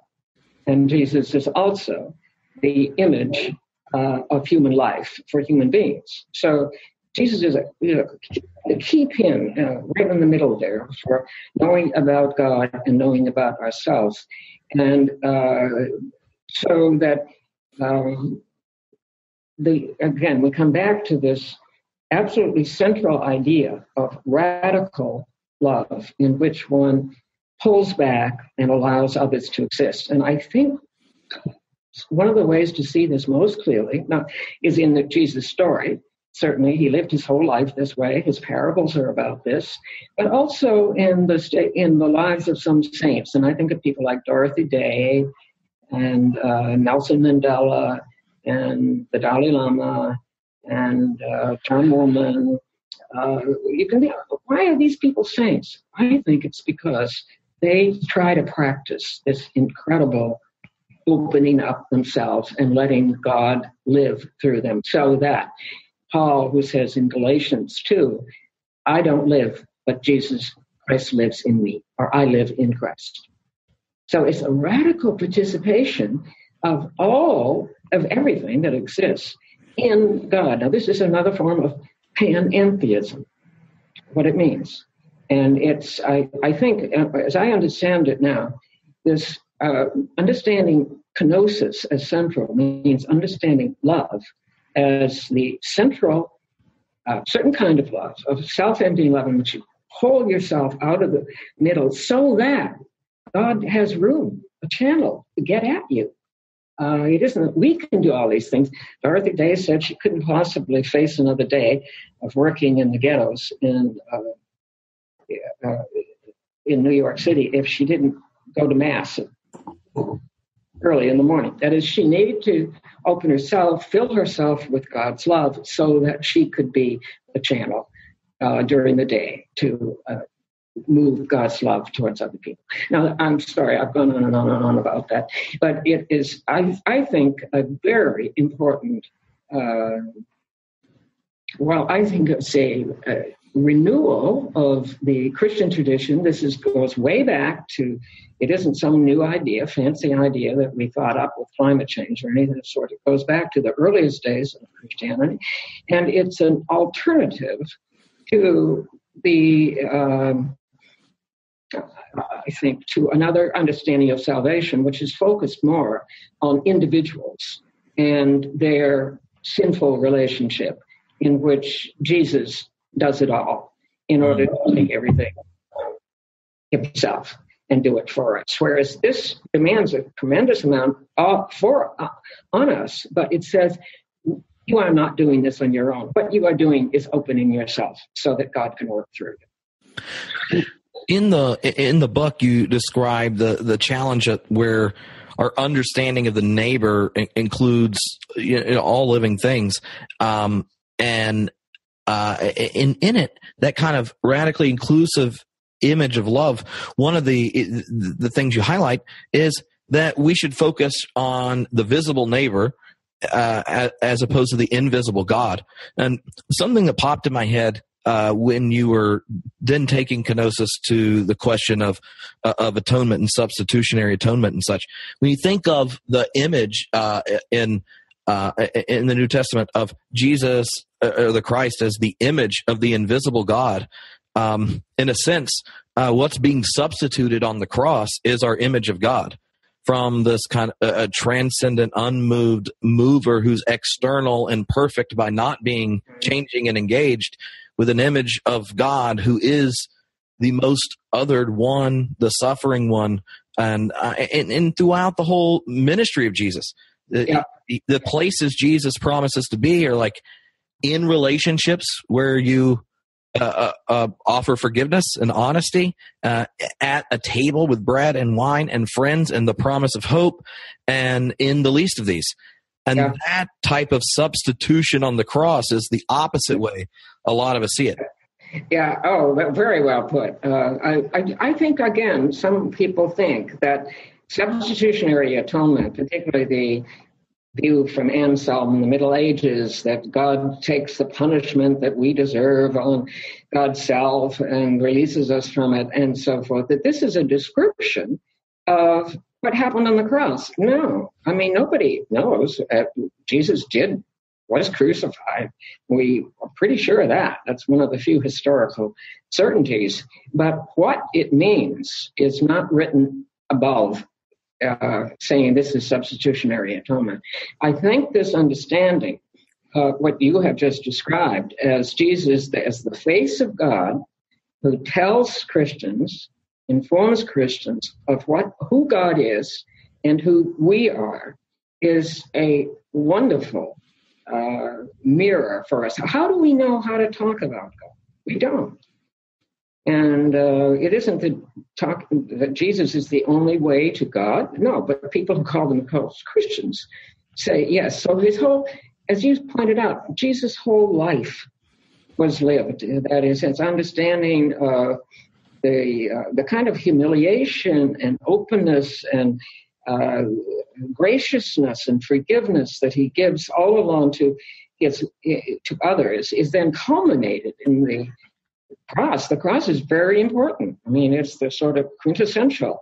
And Jesus is also the image of human life for human beings. So Jesus is a key pin right in the middle there for knowing about God and knowing about ourselves. And so that, again, we come back to this absolutely central idea of radical love, in which one pulls back and allows others to exist. And I think one of the ways to see this most clearly is in the Jesus story, Certainly, he lived his whole life this way. His parables are about this, but also in the lives of some saints. And I think of people like Dorothy Day and Nelson Mandela and the Dalai Lama and John Woolman. Why are these people saints? I think it's because they try to practice this incredible opening up themselves and letting God live through them, so that Paul, who says in Galatians 2, I don't live, but Jesus Christ lives in me, or I live in Christ. So it's a radical participation of all, of everything that exists in God. Now, this is another form of panentheism, what it means. And it's, I think, as I understand it now, this understanding kenosis as central means understanding love as the central, certain kind of love, of self-emptying love in which you pull yourself out of the middle so that God has room, a channel to get at you. It isn't that we can do all these things. Dorothy Day said she couldn't possibly face another day of working in the ghettos in New York City if she didn't go to Mass early in the morning. That is, she needed to open herself, fill herself with God's love so that she could be a channel during the day to move God's love towards other people. Now, I'm sorry, I've gone on and on and on about that, but it is, I think, a very important, renewal of the Christian tradition. This goes way back to, it isn't some new idea, fancy idea that we thought up with climate change or anything of the sort. It goes back to the earliest days of Christianity, and it's an alternative to the, to another understanding of salvation, which is focused more on individuals and their sinful relationship, in which Jesus does it all in order to take everything himself and do it for us. Whereas this demands a tremendous amount on us, but it says, you are not doing this on your own. What you are doing is opening yourself so that God can work through you. In the book, you describe the challenge where our understanding of the neighbor includes all living things. In it, that kind of radically inclusive image of love, one of the things you highlight is that we should focus on the visible neighbor as opposed to the invisible God. And something that popped in my head when you were then taking kenosis to the question of atonement and substitutionary atonement and such, when you think of the image in the New Testament of Jesus or the Christ as the image of the invisible God, in a sense, what's being substituted on the cross is our image of God, from this kind of a transcendent, unmoved mover who's external and perfect by not being changing and engaged, with an image of God who is the most othered one, the suffering one, and throughout the whole ministry of Jesus. The places Jesus promises to be are like in relationships where you offer forgiveness and honesty, at a table with bread and wine and friends and the promise of hope, and in the least of these. And that type of substitution on the cross is the opposite way a lot of us see it. Yeah. Oh, very well put. I think, again, some people think that substitutionary atonement, particularly the view from Anselm in the Middle Ages that God takes the punishment that we deserve on God's self and releases us from it and so forth, that this is a description of what happened on the cross. No, I mean, nobody knows. Jesus was crucified. We are pretty sure of that. That's one of the few historical certainties. But what it means is not written above, saying this is substitutionary atonement. I think this understanding, what you have just described as Jesus, as the face of God, who tells Christians, informs Christians of who God is and who we are, is a wonderful mirror for us. How do we know how to talk about God? We don't. And it isn't that Jesus is the only way to God. No, but people who call themselves Christians say yes. So his whole, as you pointed out, Jesus' whole life was lived. That is, his understanding of the kind of humiliation and openness and graciousness and forgiveness that he gives all along to others is then culminated in the cross. The cross is very important. I mean, it's the sort of quintessential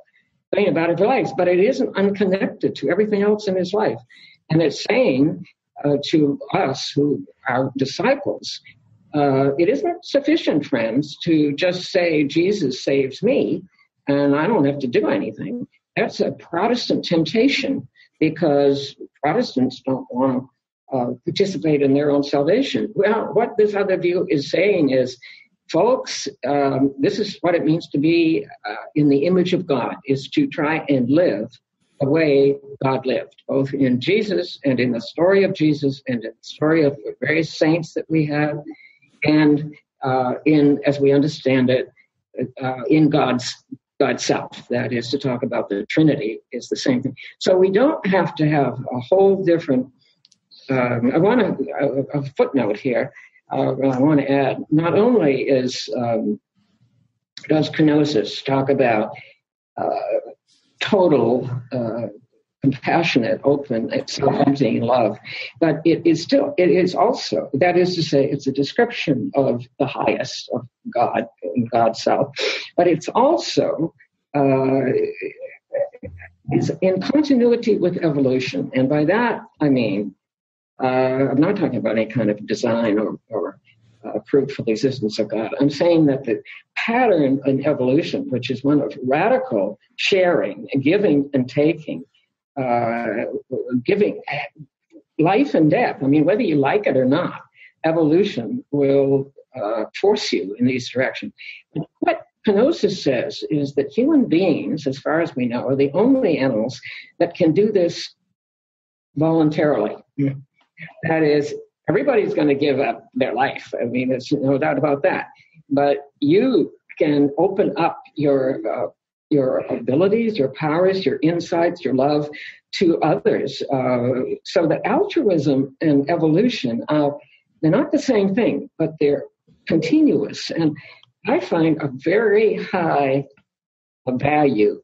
thing about his life, but it isn't unconnected to everything else in his life. And it's saying to us who are disciples, it isn't sufficient, friends, to just say Jesus saves me and I don't have to do anything. That's a Protestant temptation because Protestants don't want to participate in their own salvation. Well, what this other view is saying is, folks, this is what it means to be in the image of God, is to try and live the way God lived, both in Jesus and in the story of Jesus and in the story of the various saints that we have, and as we understand it, in God's self. That is, to talk about the Trinity is the same thing. So we don't have to have a whole different, I want a footnote here. I want to add, not only does kenosis talk about total, compassionate, open, self-emptying love, but it is also, that is to say, it's a description of the highest of God and God's self, but it's also is in continuity with evolution. And by that, I mean, I'm not talking about any kind of design or proof for the existence of God. I'm saying that the pattern in evolution, which is one of radical sharing, giving and taking, giving life and death. I mean, whether you like it or not, evolution will force you in these directions. And what kenosis says is that human beings, as far as we know, are the only animals that can do this voluntarily. Yeah. That is, everybody's going to give up their life. I mean, there's no doubt about that. But you can open up your abilities, your powers, your insights, your love to others. So that altruism and evolution, they're not the same thing, but they're continuous. And I find a very high value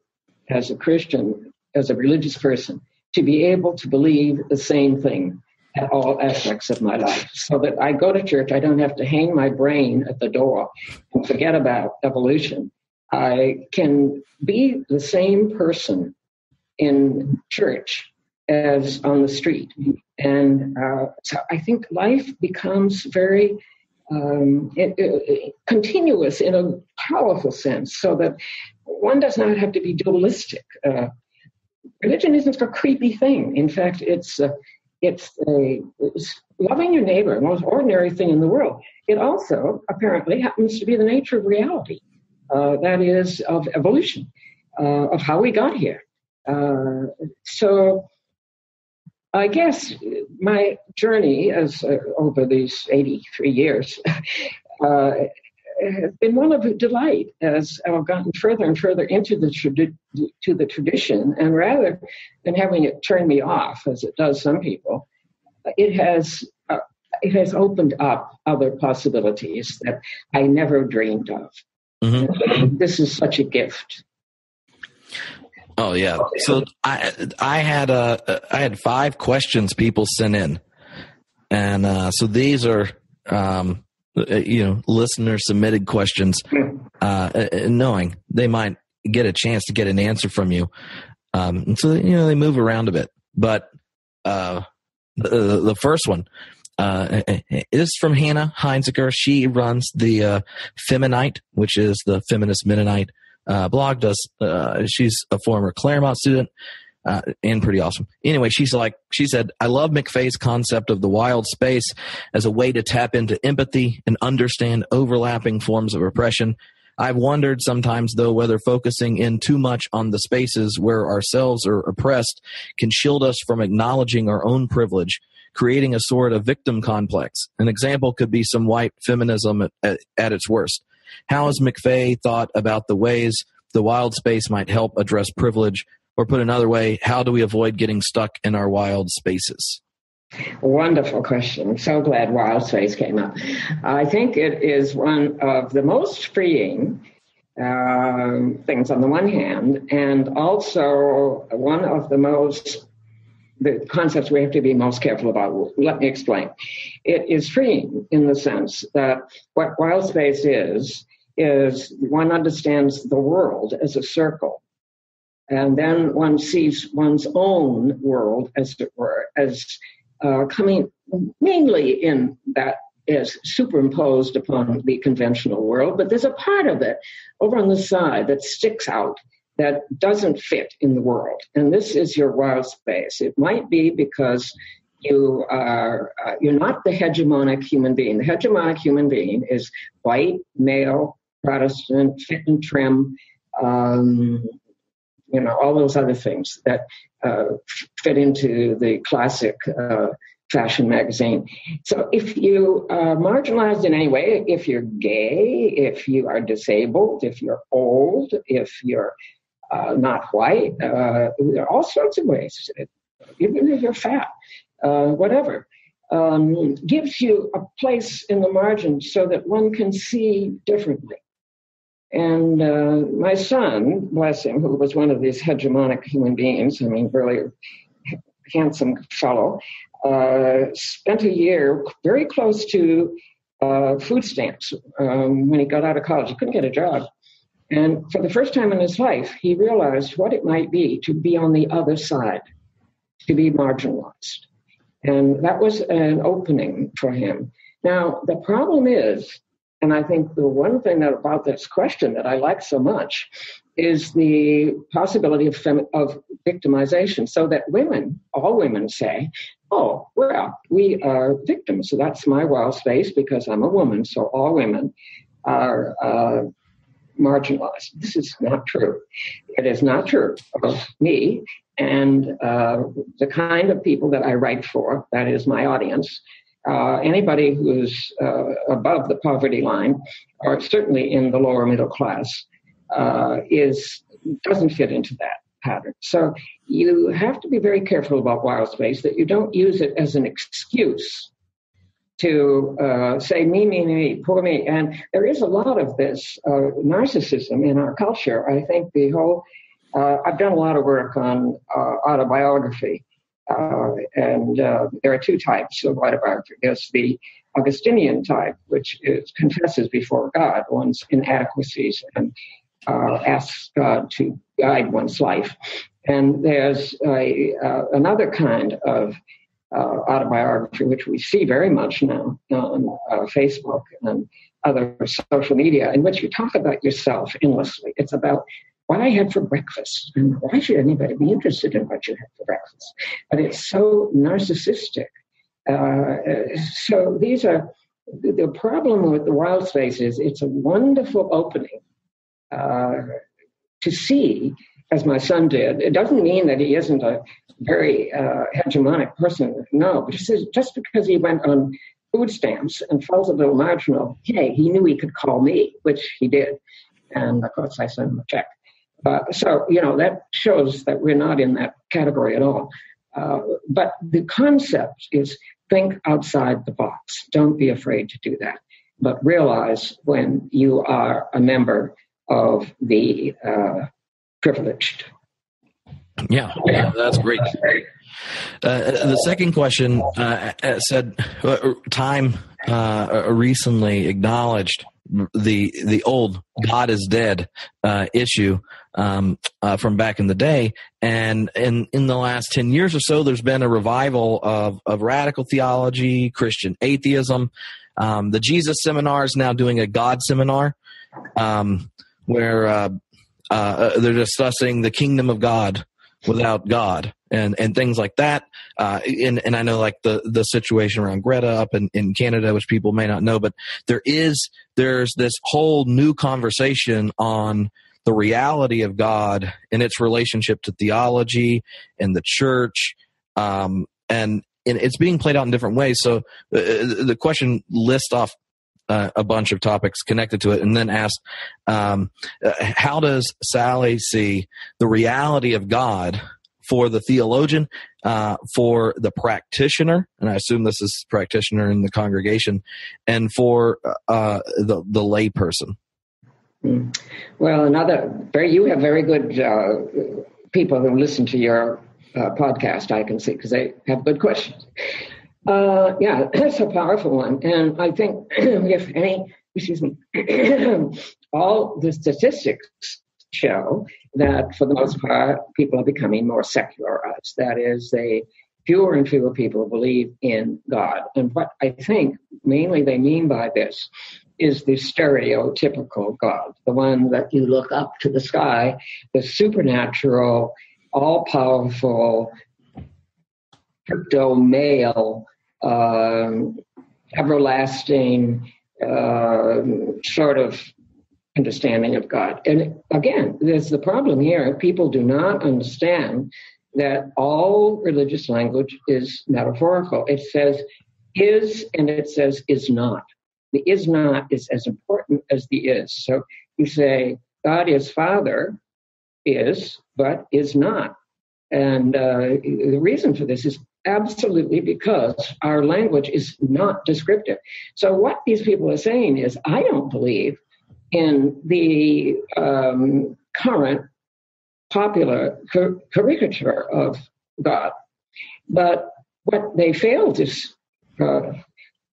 as a Christian, as a religious person, to be able to believe the same thing at all aspects of my life, so that I go to church, I don't have to hang my brain at the door and forget about evolution. I can be the same person in church as on the street. And so I think life becomes very continuous in a powerful sense, so that one does not have to be dualistic. Religion isn't a creepy thing. In fact, it's loving your neighbor, the most ordinary thing in the world. It also apparently happens to be the nature of reality, that is, of evolution, of how we got here. So I guess my journey as over these 83 years has been one of delight as I've gotten further and further into the tradition, and rather than having it turn me off, as it does some people, it has opened up other possibilities that I never dreamed of. Mm-hmm. This is such a gift. Oh yeah! So I had 5 questions people sent in, and so these are. Listener submitted questions, knowing they might get a chance to get an answer from you. And so, they move around a bit, but, the first one, is from Hannah Heinziger. She runs the, Feminite, which is the feminist Mennonite, blog. She's a former Claremont student, and pretty awesome. Anyway, she said, I love McFague's concept of the wild space as a way to tap into empathy and understand overlapping forms of oppression. I've wondered sometimes, though, whether focusing in too much on the spaces where ourselves are oppressed can shield us from acknowledging our own privilege, creating a sort of victim complex. An example could be some white feminism at its worst. How has McFague thought about the ways the wild space might help address privilege? Or put another way, how do we avoid getting stuck in our wild spaces? Wonderful question. So glad wild space came up. I think it is one of the most freeing things on the one hand, and also one of the concepts we have to be most careful about. Let me explain. It is freeing in the sense that what wild space is one understands the world as a circle. And then one sees one's own world, as it were, as coming mainly in that is superimposed upon the conventional world. But there's a part of it over on the side that sticks out, that doesn't fit in the world. And this is your wild space. It might be because you're not the hegemonic human being. The hegemonic human being is white, male, Protestant, fit and trim, all those other things that fit into the classic fashion magazine. So if you are marginalized in any way, if you're gay, if you are disabled, if you're old, if you're not white, there are all sorts of ways, even if you're fat, whatever, gives you a place in the margin so that one can see differently. And my son, bless him, who was one of these hegemonic human beings, really handsome fellow, spent a year very close to food stamps when he got out of college. He couldn't get a job. And for the first time in his life, he realized what it might be to be on the other side, to be marginalized. And that was an opening for him. Now, the problem is, and I think the one thing that about this question that I like so much is the possibility of victimization, so that women, all women say, oh, well, we are victims. So that's my wild space because I'm a woman. So all women are marginalized. This is not true. It is not true of me and the kind of people that I write for, that is my audience. Anybody who's above the poverty line, or certainly in the lower middle class, doesn't fit into that pattern. So you have to be very careful about wild space, that you don't use it as an excuse to say, me, poor me. And there is a lot of this narcissism in our culture. I think the whole, I've done a lot of work on autobiography. And there are two types of autobiography. There's the Augustinian type, which confesses before God one's inadequacies and asks God to guide one's life. And there's another kind of autobiography, which we see very much now on Facebook and other social media, in which you talk about yourself endlessly. It's about what I had for breakfast, and why should anybody be interested in what you had for breakfast? But it's so narcissistic. So these are the problem with the wild space is it's a wonderful opening to see, as my son did. It doesn't mean that he isn't a very hegemonic person. No, but he says just because he went on food stamps and felt a little marginal, hey, he knew he could call me, which he did. And of course, I sent him a check. So, that shows that we're not in that category at all. But the concept is think outside the box. Don't be afraid to do that. But realize when you are a member of the privileged. Yeah, that's great. The second question said Time recently acknowledged the old God is dead issue from back in the day. And in the last 10 years or so, there's been a revival of radical theology, Christian atheism. The Jesus Seminar is now doing a God seminar where they're discussing the kingdom of God without God and things like that. And I know like the situation around Greta up in Canada, which people may not know, but there's this whole new conversation on the reality of God and its relationship to theology and the church. And and it's being played out in different ways. So the question lists off a bunch of topics connected to it, and then asked, how does Sallie see the reality of God for the theologian, for the practitioner, and I assume this is practitioner in the congregation, and for the lay person? Well, you have very good people who listen to your podcast, I can see, because they have good questions. Yeah, that's a powerful one. And I think all the statistics show that for the most part, people are becoming more secularized. That is, fewer and fewer people believe in God. And what I think mainly they mean by this is the stereotypical God, the one that you look up to the sky, the supernatural, all-powerful, crypto-male, everlasting sort of understanding of God. And again, there's the problem here. People do not understand that all religious language is metaphorical. It says is, and it says is not. The is not is as important as the is. So you say, God is Father, is, but is not. And the reason for this is absolutely because our language is not descriptive. So what these people are saying is, I don't believe in the current popular caricature of God. But what they fail to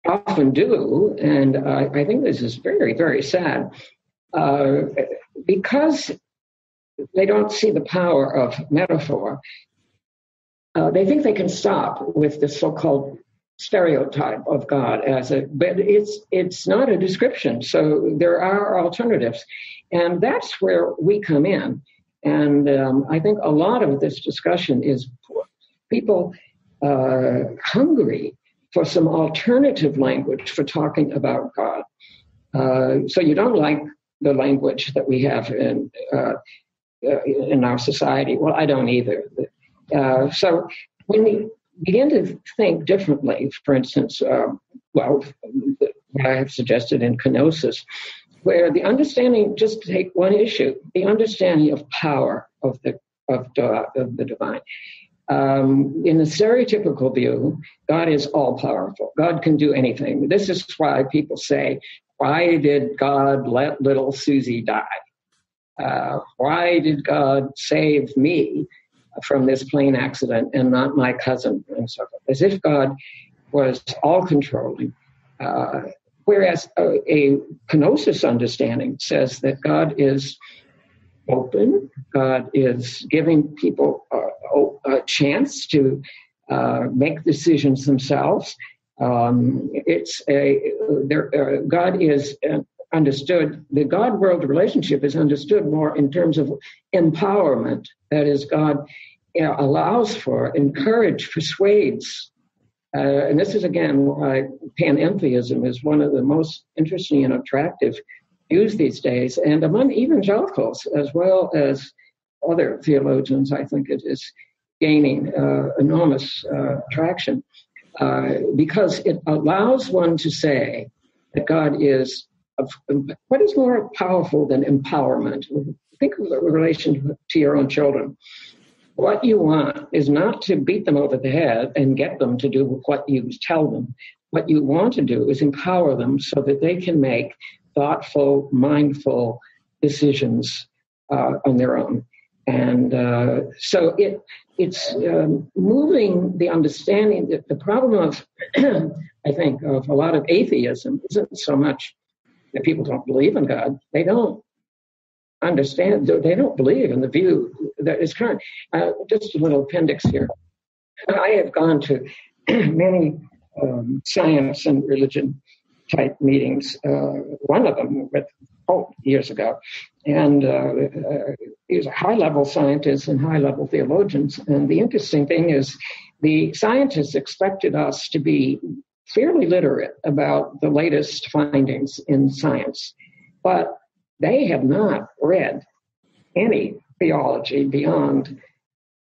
often do, and I think this is very, very sad, because they don't see the power of metaphor, they think they can stop with the so-called stereotype of God but it's not a description. So there are alternatives, and that's where we come in. And I think a lot of this discussion is people hungry for some alternative language for talking about God. So you don't like the language that we have in our society. Well, I don't either. So when we begin to think differently, for instance, what I have suggested in kenosis, where the understanding, just to take one issue, the understanding of power of the divine. In the stereotypical view, God is all-powerful. God can do anything. This is why people say, why did God let little Susie die? Why did God save me from this plane accident and not my cousin, and so forth, as if God was all-controlling. Whereas a kenosis understanding says that God is open, God is giving people a chance to make decisions themselves. God is understood, the God-world relationship is understood more in terms of empowerment. That is, God allows for, encourages, persuades. And this is, again, why panentheism is one of the most interesting and attractive views these days. And among evangelicals, as well as other theologians, I think it is gaining enormous traction because it allows one to say that God is, what is more powerful than empowerment? Think of the relation to your own children. What you want is not to beat them over the head and get them to do what you tell them. What you want to do is empower them so that they can make thoughtful, mindful decisions on their own. And so it's moving the understanding that the problem of, I think, of a lot of atheism isn't so much that people don't believe in God. They don't understand, they don't believe in the view that is current. Just a little appendix here. I have gone to many science and religion type meetings, one of them with Pope years ago. And these are high-level scientists and high-level theologians. And the interesting thing is the scientists expected us to be fairly literate about the latest findings in science. But they have not read any theology beyond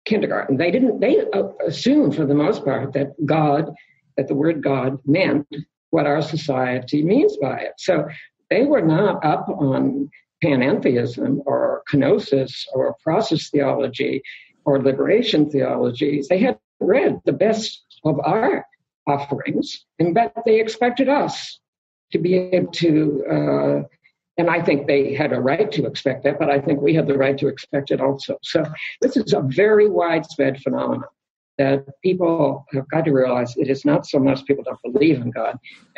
kindergarten. They assumed for the most part that the word God meant what our society means by it. So they were not up on panentheism or kenosis or process theology or liberation theologies. They had read the best of our offerings, and that they expected us to be able to, and I think they had a right to expect that, but I think we had the right to expect it also. So this is a very widespread phenomenon that people have got to realize. It is not so much people don't believe in God.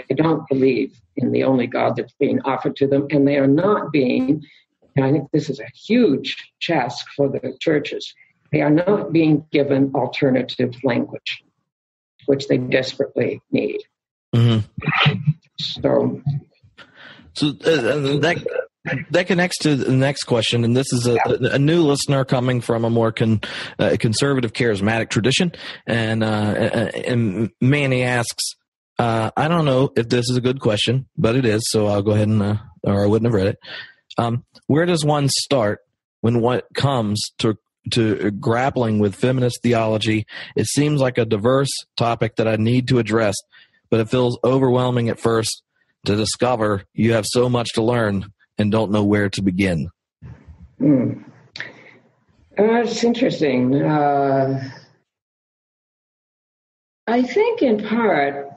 They don't believe in the only God that's being offered to them, and they are not being, and I think this is a huge task for the churches, they are not being given alternative language, which they desperately need. Mm-hmm. So that connects to the next question, and this is a new listener coming from a more conservative, charismatic tradition, and Manny asks, I don't know if this is a good question, but it is, so I'll go ahead and, or I wouldn't have read it. Where does one start when one comes to grappling with feminist theology? It seems like a diverse topic that I need to address, but it feels overwhelming at first to discover you have so much to learn and don't know where to begin. It's interesting. I think in part,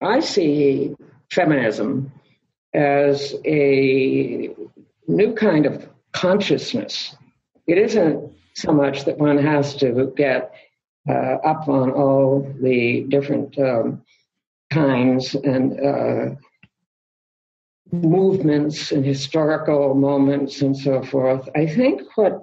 I see feminism as a new kind of consciousness. It isn't so much that one has to get up on all the different kinds and movements and historical moments and so forth. I think what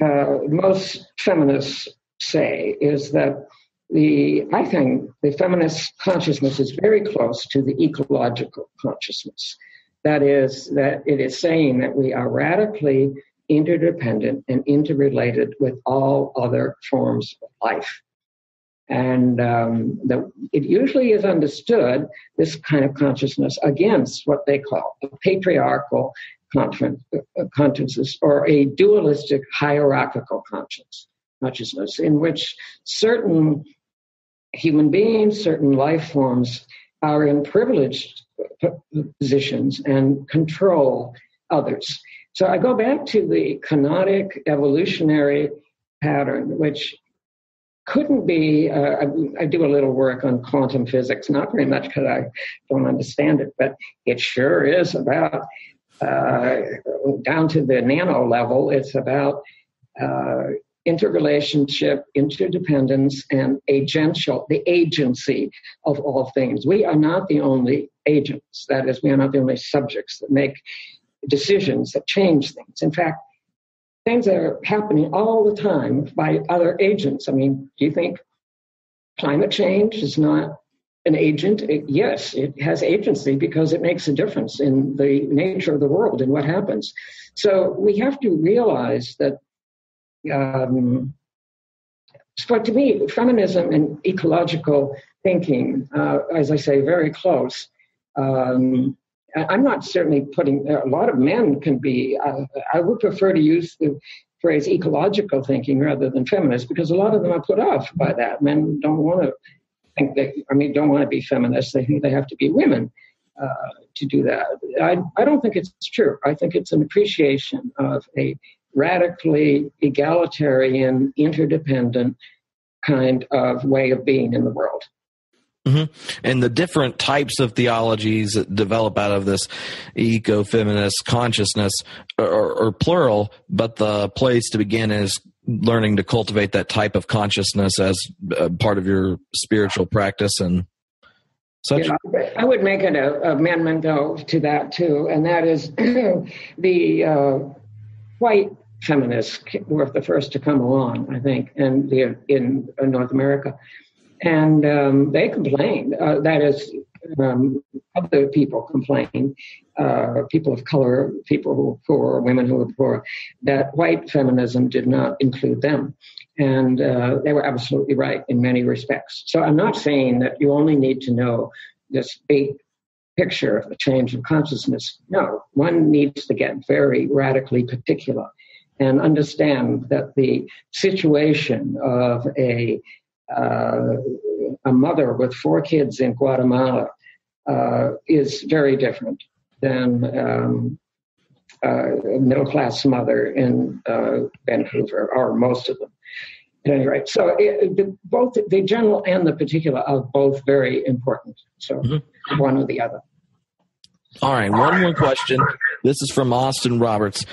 most feminists say is that I think the feminist consciousness is very close to the ecological consciousness. That is, that it is saying that we are radically interdependent and interrelated with all other forms of life. And it usually is understood, this kind of consciousness, against what they call a patriarchal consciousness or a dualistic hierarchical consciousness, in which certain human beings, certain life forms are in privileged positions and control others. So I go back to the canonic evolutionary pattern, which couldn't be, I do a little work on quantum physics, not very much because I don't understand it, but it sure is about, down to the nano level, it's about interrelationship, interdependence, and the agency of all things. We are not the only agents. That is, we are not the only subjects that make decisions that change things. In fact, things are happening all the time by other agents. I mean, do you think climate change is not an agent? Yes, it has agency because it makes a difference in the nature of the world and what happens. So we have to realize that, but to me, feminism and ecological thinking, as I say, very close. I'm not certainly putting, a lot of men can be, I would prefer to use the phrase ecological thinking rather than feminist, because a lot of them are put off by that. Men don't want to think don't want to be feminists. They think they have to be women to do that. I don't think it's true. I think it's an appreciation of a radically egalitarian, interdependent kind of way of being in the world. Mm-hmm. And the different types of theologies that develop out of this eco-feminist consciousness are plural, but the place to begin is learning to cultivate that type of consciousness as part of your spiritual practice and such. Yeah, I would make an amendment, though, to that, too, and that is the white feminists were the first to come along, I think, and in North America. And they complained, that is, other people complained, people of color, people who were poor, women who were poor, that white feminism did not include them. And they were absolutely right in many respects. So I'm not saying that you only need to know this big picture of the change of consciousness. No, one needs to get very radically particular and understand that the situation of a mother with 4 kids in Guatemala is very different than a middle-class mother in Vancouver, or most of them. At any rate, so both the general and the particular are both very important. So one or the other. All right, one more question. This is from Austin Roberts.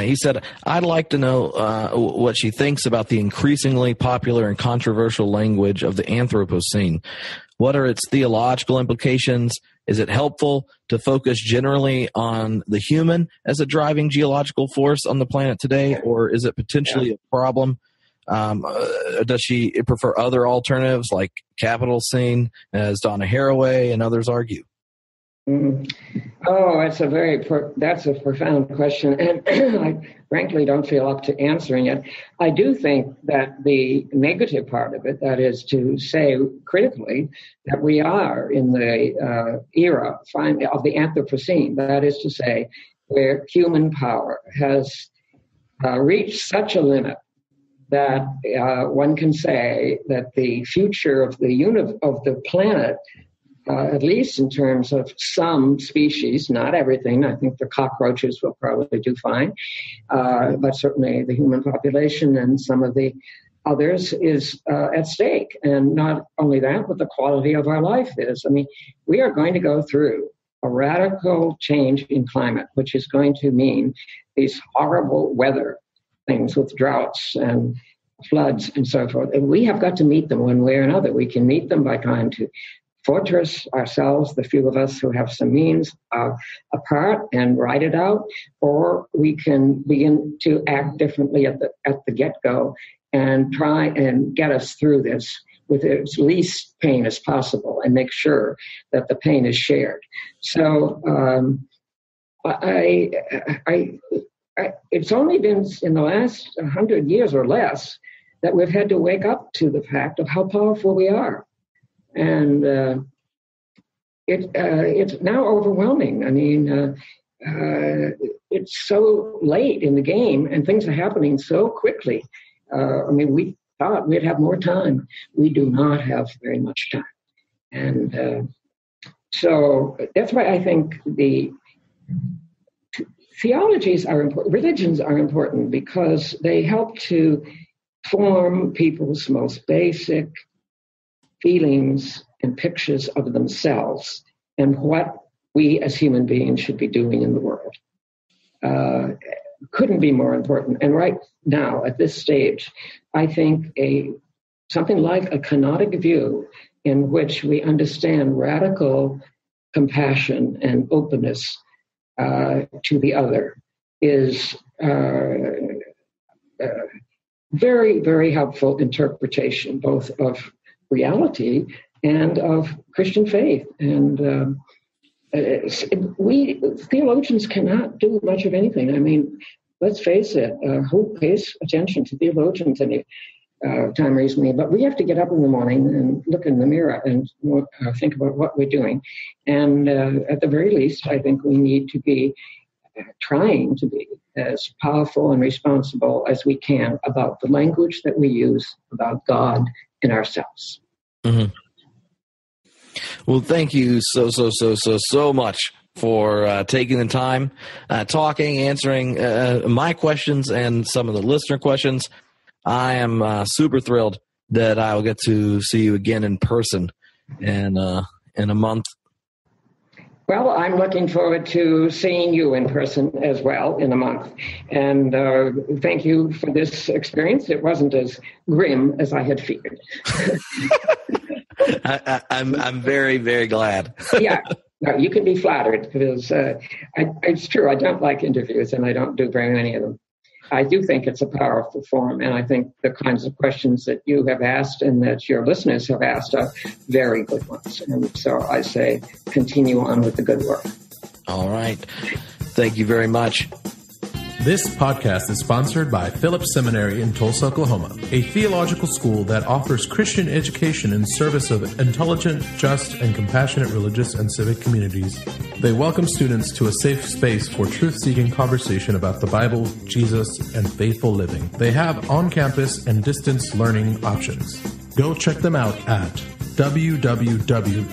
He said, I'd like to know what she thinks about the increasingly popular and controversial language of the Anthropocene. What are its theological implications? Is it helpful to focus generally on the human as a driving geological force on the planet today, or is it potentially a problem? Does she prefer other alternatives like capital scene, as Donna Haraway and others argue? Oh, that's a very profound question, and I frankly don't feel up to answering it. I do think that the negative part of it, that is to say critically, that we are in the era finally of the Anthropocene, that is to say where human power has reached such a limit that one can say that the future of the planet, at least in terms of some species, not everything. I think the cockroaches will probably do fine, but certainly the human population and some of the others is at stake. And not only that, but the quality of our life is. I mean, we are going to go through a radical change in climate, which is going to mean these horrible weather things with droughts and floods and so forth. And we have got to meet them one way or another. We can meet them by trying to fortress ourselves, the few of us who have some means, apart and ride it out, or we can begin to act differently at the get-go and try and get us through this with as least pain as possible and make sure that the pain is shared. So it's only been in the last 100 years or less that we've had to wake up to the fact of how powerful we are. And it's now overwhelming. I mean, it's so late in the game and things are happening so quickly. I mean, we thought we'd have more time. We do not have very much time. And so that's why I think the theologies are important, religions are important, because they help to form people's most basic feelings and pictures of themselves and what we as human beings should be doing in the world. Couldn't be more important. And right now, at this stage, I think something like a canonic view in which we understand radical compassion and openness to the other is very, very helpful interpretation, both of reality and of Christian faith. And we theologians cannot do much of anything. I mean, let's face it, who pays attention to theologians any time recently? But we have to get up in the morning and look in the mirror and think about what we're doing. And at the very least, I think we need to be trying to be as powerful and responsible as we can about the language that we use about God in ourselves. Mm-hmm. Well, thank you so much for taking the time, talking, answering my questions and some of the listener questions. I am super thrilled that I will get to see you again in person in a month. Well, I'm looking forward to seeing you in person as well in a month. And thank you for this experience. It wasn't as grim as I had feared. I'm very, very glad. Yeah, no, you can be flattered because it's true. I don't like interviews and I don't do very many of them. I do think it's a powerful forum, and I think the kinds of questions that you have asked and that your listeners have asked are very good ones. And so I say continue on with the good work. All right. Thank you very much. This podcast is sponsored by Phillips Seminary in Tulsa, Oklahoma, a theological school that offers Christian education in service of intelligent, just, and compassionate religious and civic communities. They welcome students to a safe space for truth-seeking conversation about the Bible, Jesus, and faithful living. They have on-campus and distance learning options. Go check them out at www.wherefaithleads.com.